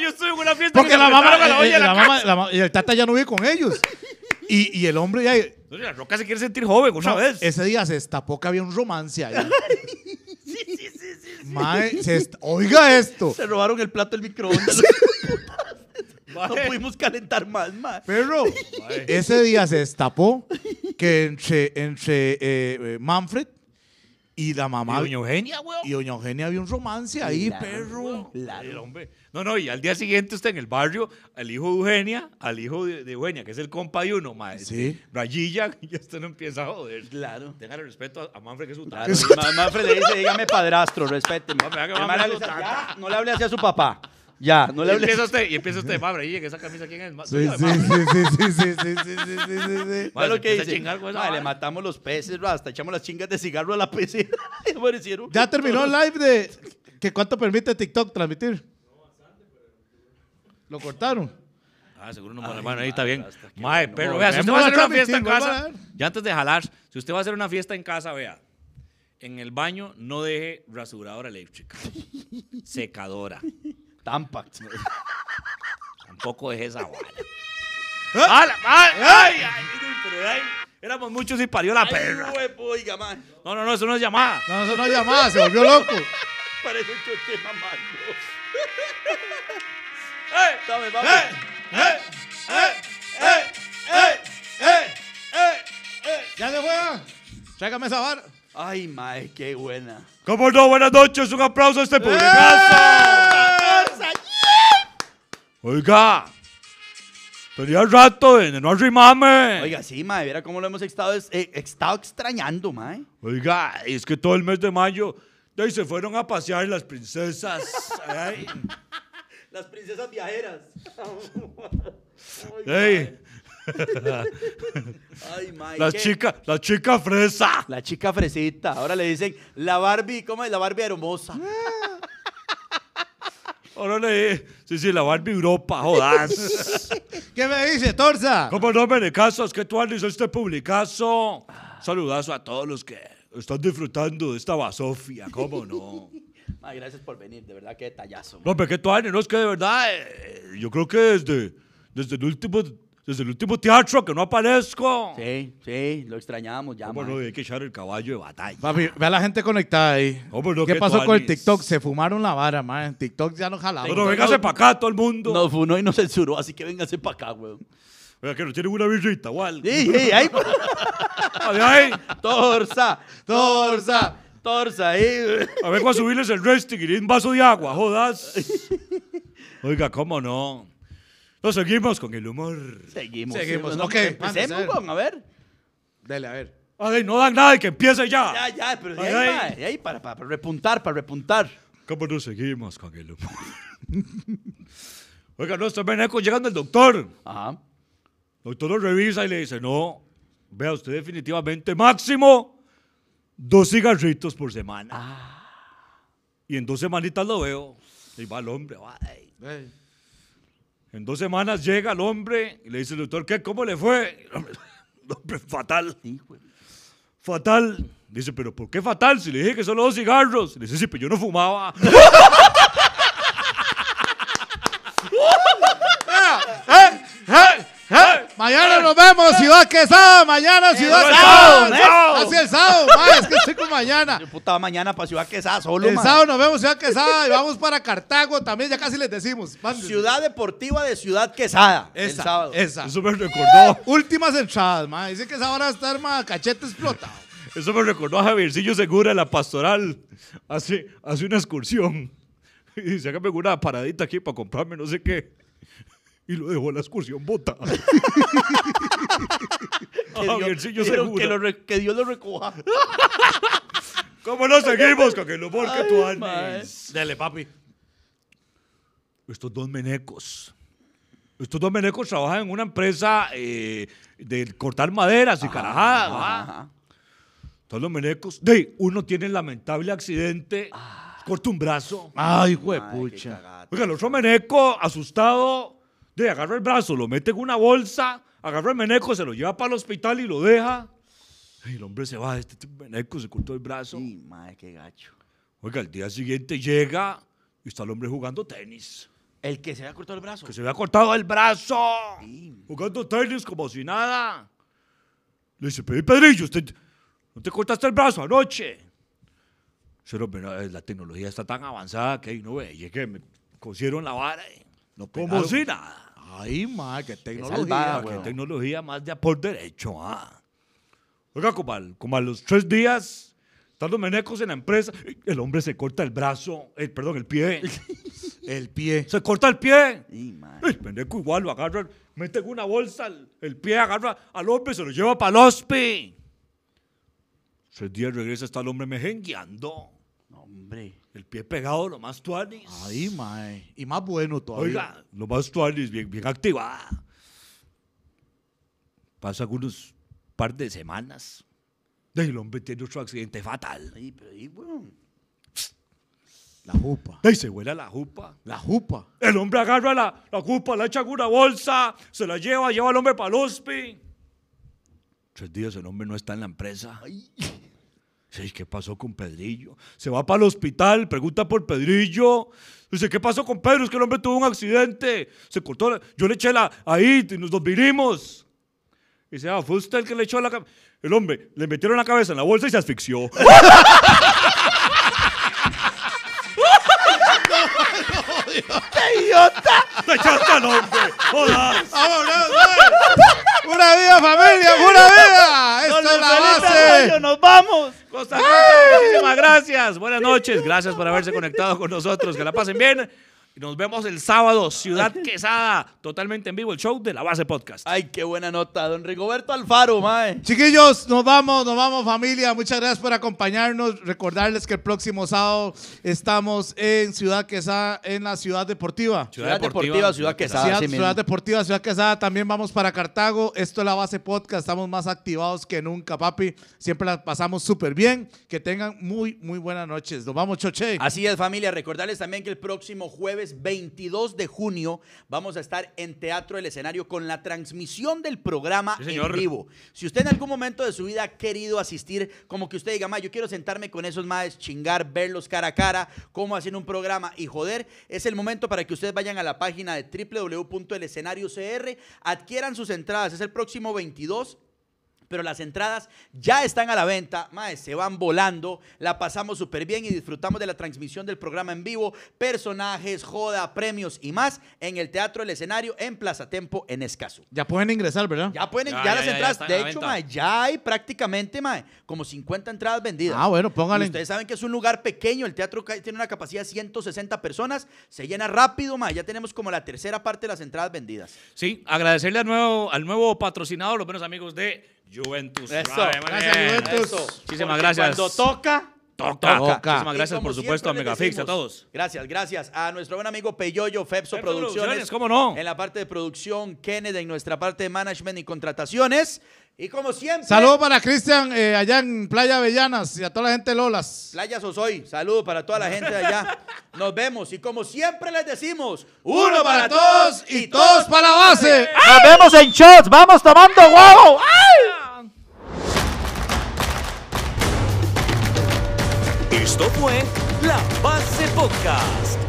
Yo estuve en una fiesta porque la mamá y el tata ya no vive con ellos. Y el hombre ya... La Roca se quiere sentir joven una vez. Ese día se destapó que había un romance ahí. Sí. Mae, oiga esto. Se robaron el plato del microondas. Sí. No pudimos calentar más, mae. Pero ese día se destapó que entre Manfred y la mamá. Y doña Eugenia, güey. Y doña Eugenia había un romance ahí, claro, perro. Claro. No, no, y al día siguiente usted en el barrio, al hijo de Eugenia, al hijo de Eugenia, que es el compa de uno, mae. Sí. Rayilla, y usted no empieza a joder. Claro. Téngale respeto a Manfred, que es su tata. Claro. Manfred le dice, dígame padrastro, respéteme. No le hable así a su papá. Ya, no le hable. Y empieza usted, madre, y que esa camisa, ¿quién es? Sí. Bueno, ¿qué dice? Le matamos los peces, hasta echamos las chingas de cigarro a la PC. Ya terminó el live de... ¿Qué cuánto permite TikTok transmitir? No, bastante, pero... ¿Lo cortaron? Ah, seguro no. Bueno, ahí está bien. Mae, pero vea, si usted va a hacer una fiesta en casa, ya antes de jalar, si usted va a hacer una fiesta en casa, vea, en el baño no deje rasuradora eléctrica, secadora. Tampax. Tampoco dejé esa vara. ¡Ay! Éramos muchos y parió la perra. Oiga, man. No, eso no es llamada. No, eso no es llamada, se volvió loco. Parece un choche mamando. ¡Dame, vamos! ¿Ya se juega? Tráigame esa vara. Ay, mae, qué buena. ¿Cómo no? Buenas noches, un aplauso a este publicazo. Oiga, tenía rato de no arrimame. Oiga, sí, mae, viera cómo lo hemos estado extrañando, mae. Oiga, es que todo el mes de mayo de ahí se fueron a pasear las princesas. Ay. Las princesas viajeras. Oiga, ey. Ay, mae, la chica fresa. La chica fresita. Ahora le dicen la Barbie, ¿cómo es? La Barbie hermosa. Ahora le sí, la Barbie Europa, jodas. ¿Qué me dice, Torza? Como no me de caso, es que tú andes este publicazo. Saludazo a todos los que están disfrutando de esta basofia, ¿cómo no? Ay, gracias por venir, de verdad, qué detallazo. Man. No, pero que tú andes, no, es que de verdad, yo creo que desde el último teatro que no aparezco. Sí, lo extrañamos ya, man. No, hay que echar el caballo de batalla. Papi, ve a la gente conectada ahí. No, ¿qué pasó con el TikTok? Se fumaron la vara, man. En TikTok ya nos jalamos. Pero véngase para acá, todo el mundo. Nos funó y nos censuró, así que véngase para acá, weón. Oiga, que nos tienen una birrita o algo. Sí, ahí. Ahí. Torza ahí. A ver, voy a subirles el resting y un vaso de agua, jodas. Oiga, ¿cómo no? Nos seguimos con el humor. Seguimos. No, ok, empecemos con, a ver. Dale, a ver. Ay, no dan nada y que empiece ya. Ya, pero de ahí, de ahí para repuntar, ¿Cómo no seguimos con el humor? Oiga, no, está Beneco llegando el doctor. Ajá. El doctor lo revisa y le dice, no, vea usted definitivamente máximo 2 cigarritos por semana. Ah. Y en 2 semanitas lo veo. Y va el hombre, va. Ay. En 2 semanas llega el hombre y le dice el doctor, ¿qué? ¿Cómo le fue? El hombre, fatal. Hijo. Fatal. Dice, ¿pero por qué fatal? Si le dije que solo 2 cigarros. Le dice, sí, pero yo no fumaba. Mañana nos vemos, Ciudad Quesada. Mañana, Ciudad Quesada. Así el sábado, ma, es que estoy con mañana. Yo puta, mañana para Ciudad Quesada solo. El sábado nos vemos, Ciudad Quesada. Y vamos para Cartago también, ya casi les decimos. Mándense. Ciudad Deportiva de Ciudad Quesada. Esa, el sábado. Esa. Eso me recordó. Últimas entradas, ma. Dice que esa hora está, hermano, cachete explotado. Eso me recordó a Javiercillo Segura de la Pastoral. Hace una excursión. Y dice, hágame una paradita aquí para comprarme no sé qué. Y lo dejó en la excursión bota. Que Dios lo recoja. ¿Cómo no seguimos con el humor que tú andes? Dale, papi. Estos dos menecos Estos dos menecos trabajan en una empresa de cortar maderas y carajadas. Todos los menecos. Uno tiene el lamentable accidente, corta un brazo. Ay, juepucha. Oiga, el otro meneco, asustado, agarra el brazo, lo mete en una bolsa, agarra el meneco, se lo lleva para el hospital y lo deja. Y el hombre se va, este meneco se cortó el brazo. Sí, madre, qué gacho. Oiga, al día siguiente llega y está el hombre jugando tenis. ¿El que se había cortado el brazo? Que se había cortado el brazo. Sí. Jugando tenis como si nada. Le dice, Pedrillo, ¿usted no te cortaste el brazo anoche? Pero la tecnología está tan avanzada que ahí no ve. Y es que me cosieron la vara. No como si nada. Ay, madre, qué tecnología. Qué tecnología más de a por derecho. Oiga, como a los 3 días... Están los menecos en la empresa. El hombre se corta el brazo, perdón, el pie. El pie. Se corta el pie. Sí, el meneco igual lo agarra, mete en una bolsa el pie, agarra al hombre, se lo lleva para el hospi. 3 días regresa, está el hombre mejengueando. Hombre. El pie pegado, lo más tuanis. Ay, mae. Y más bueno todavía. Oiga, lo más tuanis, bien, bien activada. Pasa algunos par de semanas. El hombre tiene otro accidente fatal. Ay, pero ahí, bueno. La jupa. Ahí se huele a la jupa. La jupa. El hombre agarra la jupa, la echa en una bolsa, se la lleva al hombre para el hospi. 3 días el hombre no está en la empresa. Ay. Sí, ¿qué pasó con Pedrillo? Se va para el hospital, pregunta por Pedrillo. Dice, ¿qué pasó con Pedro? Es que el hombre tuvo un accidente. Se cortó, yo le eché ahí y nos vinimos. Y dice, fue usted el que le echó la cabeza. El hombre, le metieron la cabeza en la bolsa y se asfixió. No, ¡qué idiota! ¡Te echaste al hombre! ¡Jodas! ¡Vámonos, güey! ¡Una vida, familia! ¡Una vida! ¡Esto es la base! Arroyo, ¡nos vamos! Costa Rica, muchísimas gracias. Buenas noches. Gracias por haberse conectado con nosotros. Que la pasen bien. Nos vemos el sábado, Ciudad Quesada, totalmente en vivo, el show de La Base Podcast. Ay, qué buena nota, don Rigoberto Alfaro, mae. Chiquillos, nos vamos, familia. Muchas gracias por acompañarnos. Recordarles que el próximo sábado estamos en Ciudad Quesada, en la Ciudad Deportiva. Ciudad Deportiva, Ciudad Quesada. También vamos para Cartago. Esto es La Base Podcast. Estamos más activados que nunca, papi. Siempre la pasamos súper bien. Que tengan muy, muy buenas noches. Nos vamos, Choche. Así es, familia. Recordarles también que el próximo jueves 22 de junio vamos a estar en Teatro del Escenario con la transmisión del programa en vivo. Si usted en algún momento de su vida ha querido asistir, como que usted diga, ma, yo quiero sentarme con esos maes, chingar, verlos cara a cara, cómo hacen un programa y joder, es el momento para que ustedes vayan a la página de www.elescenariocr, adquieran sus entradas, es el próximo 22. Pero las entradas ya están a la venta, mae, se van volando, la pasamos súper bien y disfrutamos de la transmisión del programa en vivo, personajes, joda, premios y más en el Teatro del Escenario en Plaza Tempo en Escazú. Ya pueden ingresar, ¿verdad? Ya las entradas, de hecho, mae, ya hay prácticamente, mae, como 50 entradas vendidas. Ah, bueno, pónganle. Ustedes saben que es un lugar pequeño, el teatro tiene una capacidad de 160 personas, se llena rápido, mae, ya tenemos como la tercera parte de las entradas vendidas. Sí, agradecerle al nuevo patrocinador, los buenos amigos de Juventus. Eso. Gracias, Juventus. Eso. Muchísimas gracias. Cuando toca. Muchísimas gracias, por supuesto, a Megafix, a todos. Gracias a nuestro buen amigo Peyoyo, Fepso Producciones. ¿Cómo no? En la parte de producción, Kenneth, en nuestra parte de management y contrataciones. Y como siempre... Saludos para Cristian allá en Playa Avellanas y a toda la gente de Lolas. Playa Sosoy. Saludos para toda la gente de allá. Nos vemos. Y como siempre les decimos, uno para todos y todos para la base. ¡Ay! Nos vemos en shots. Vamos tomando huevo. ¡Ay! Esto fue La Base Podcast.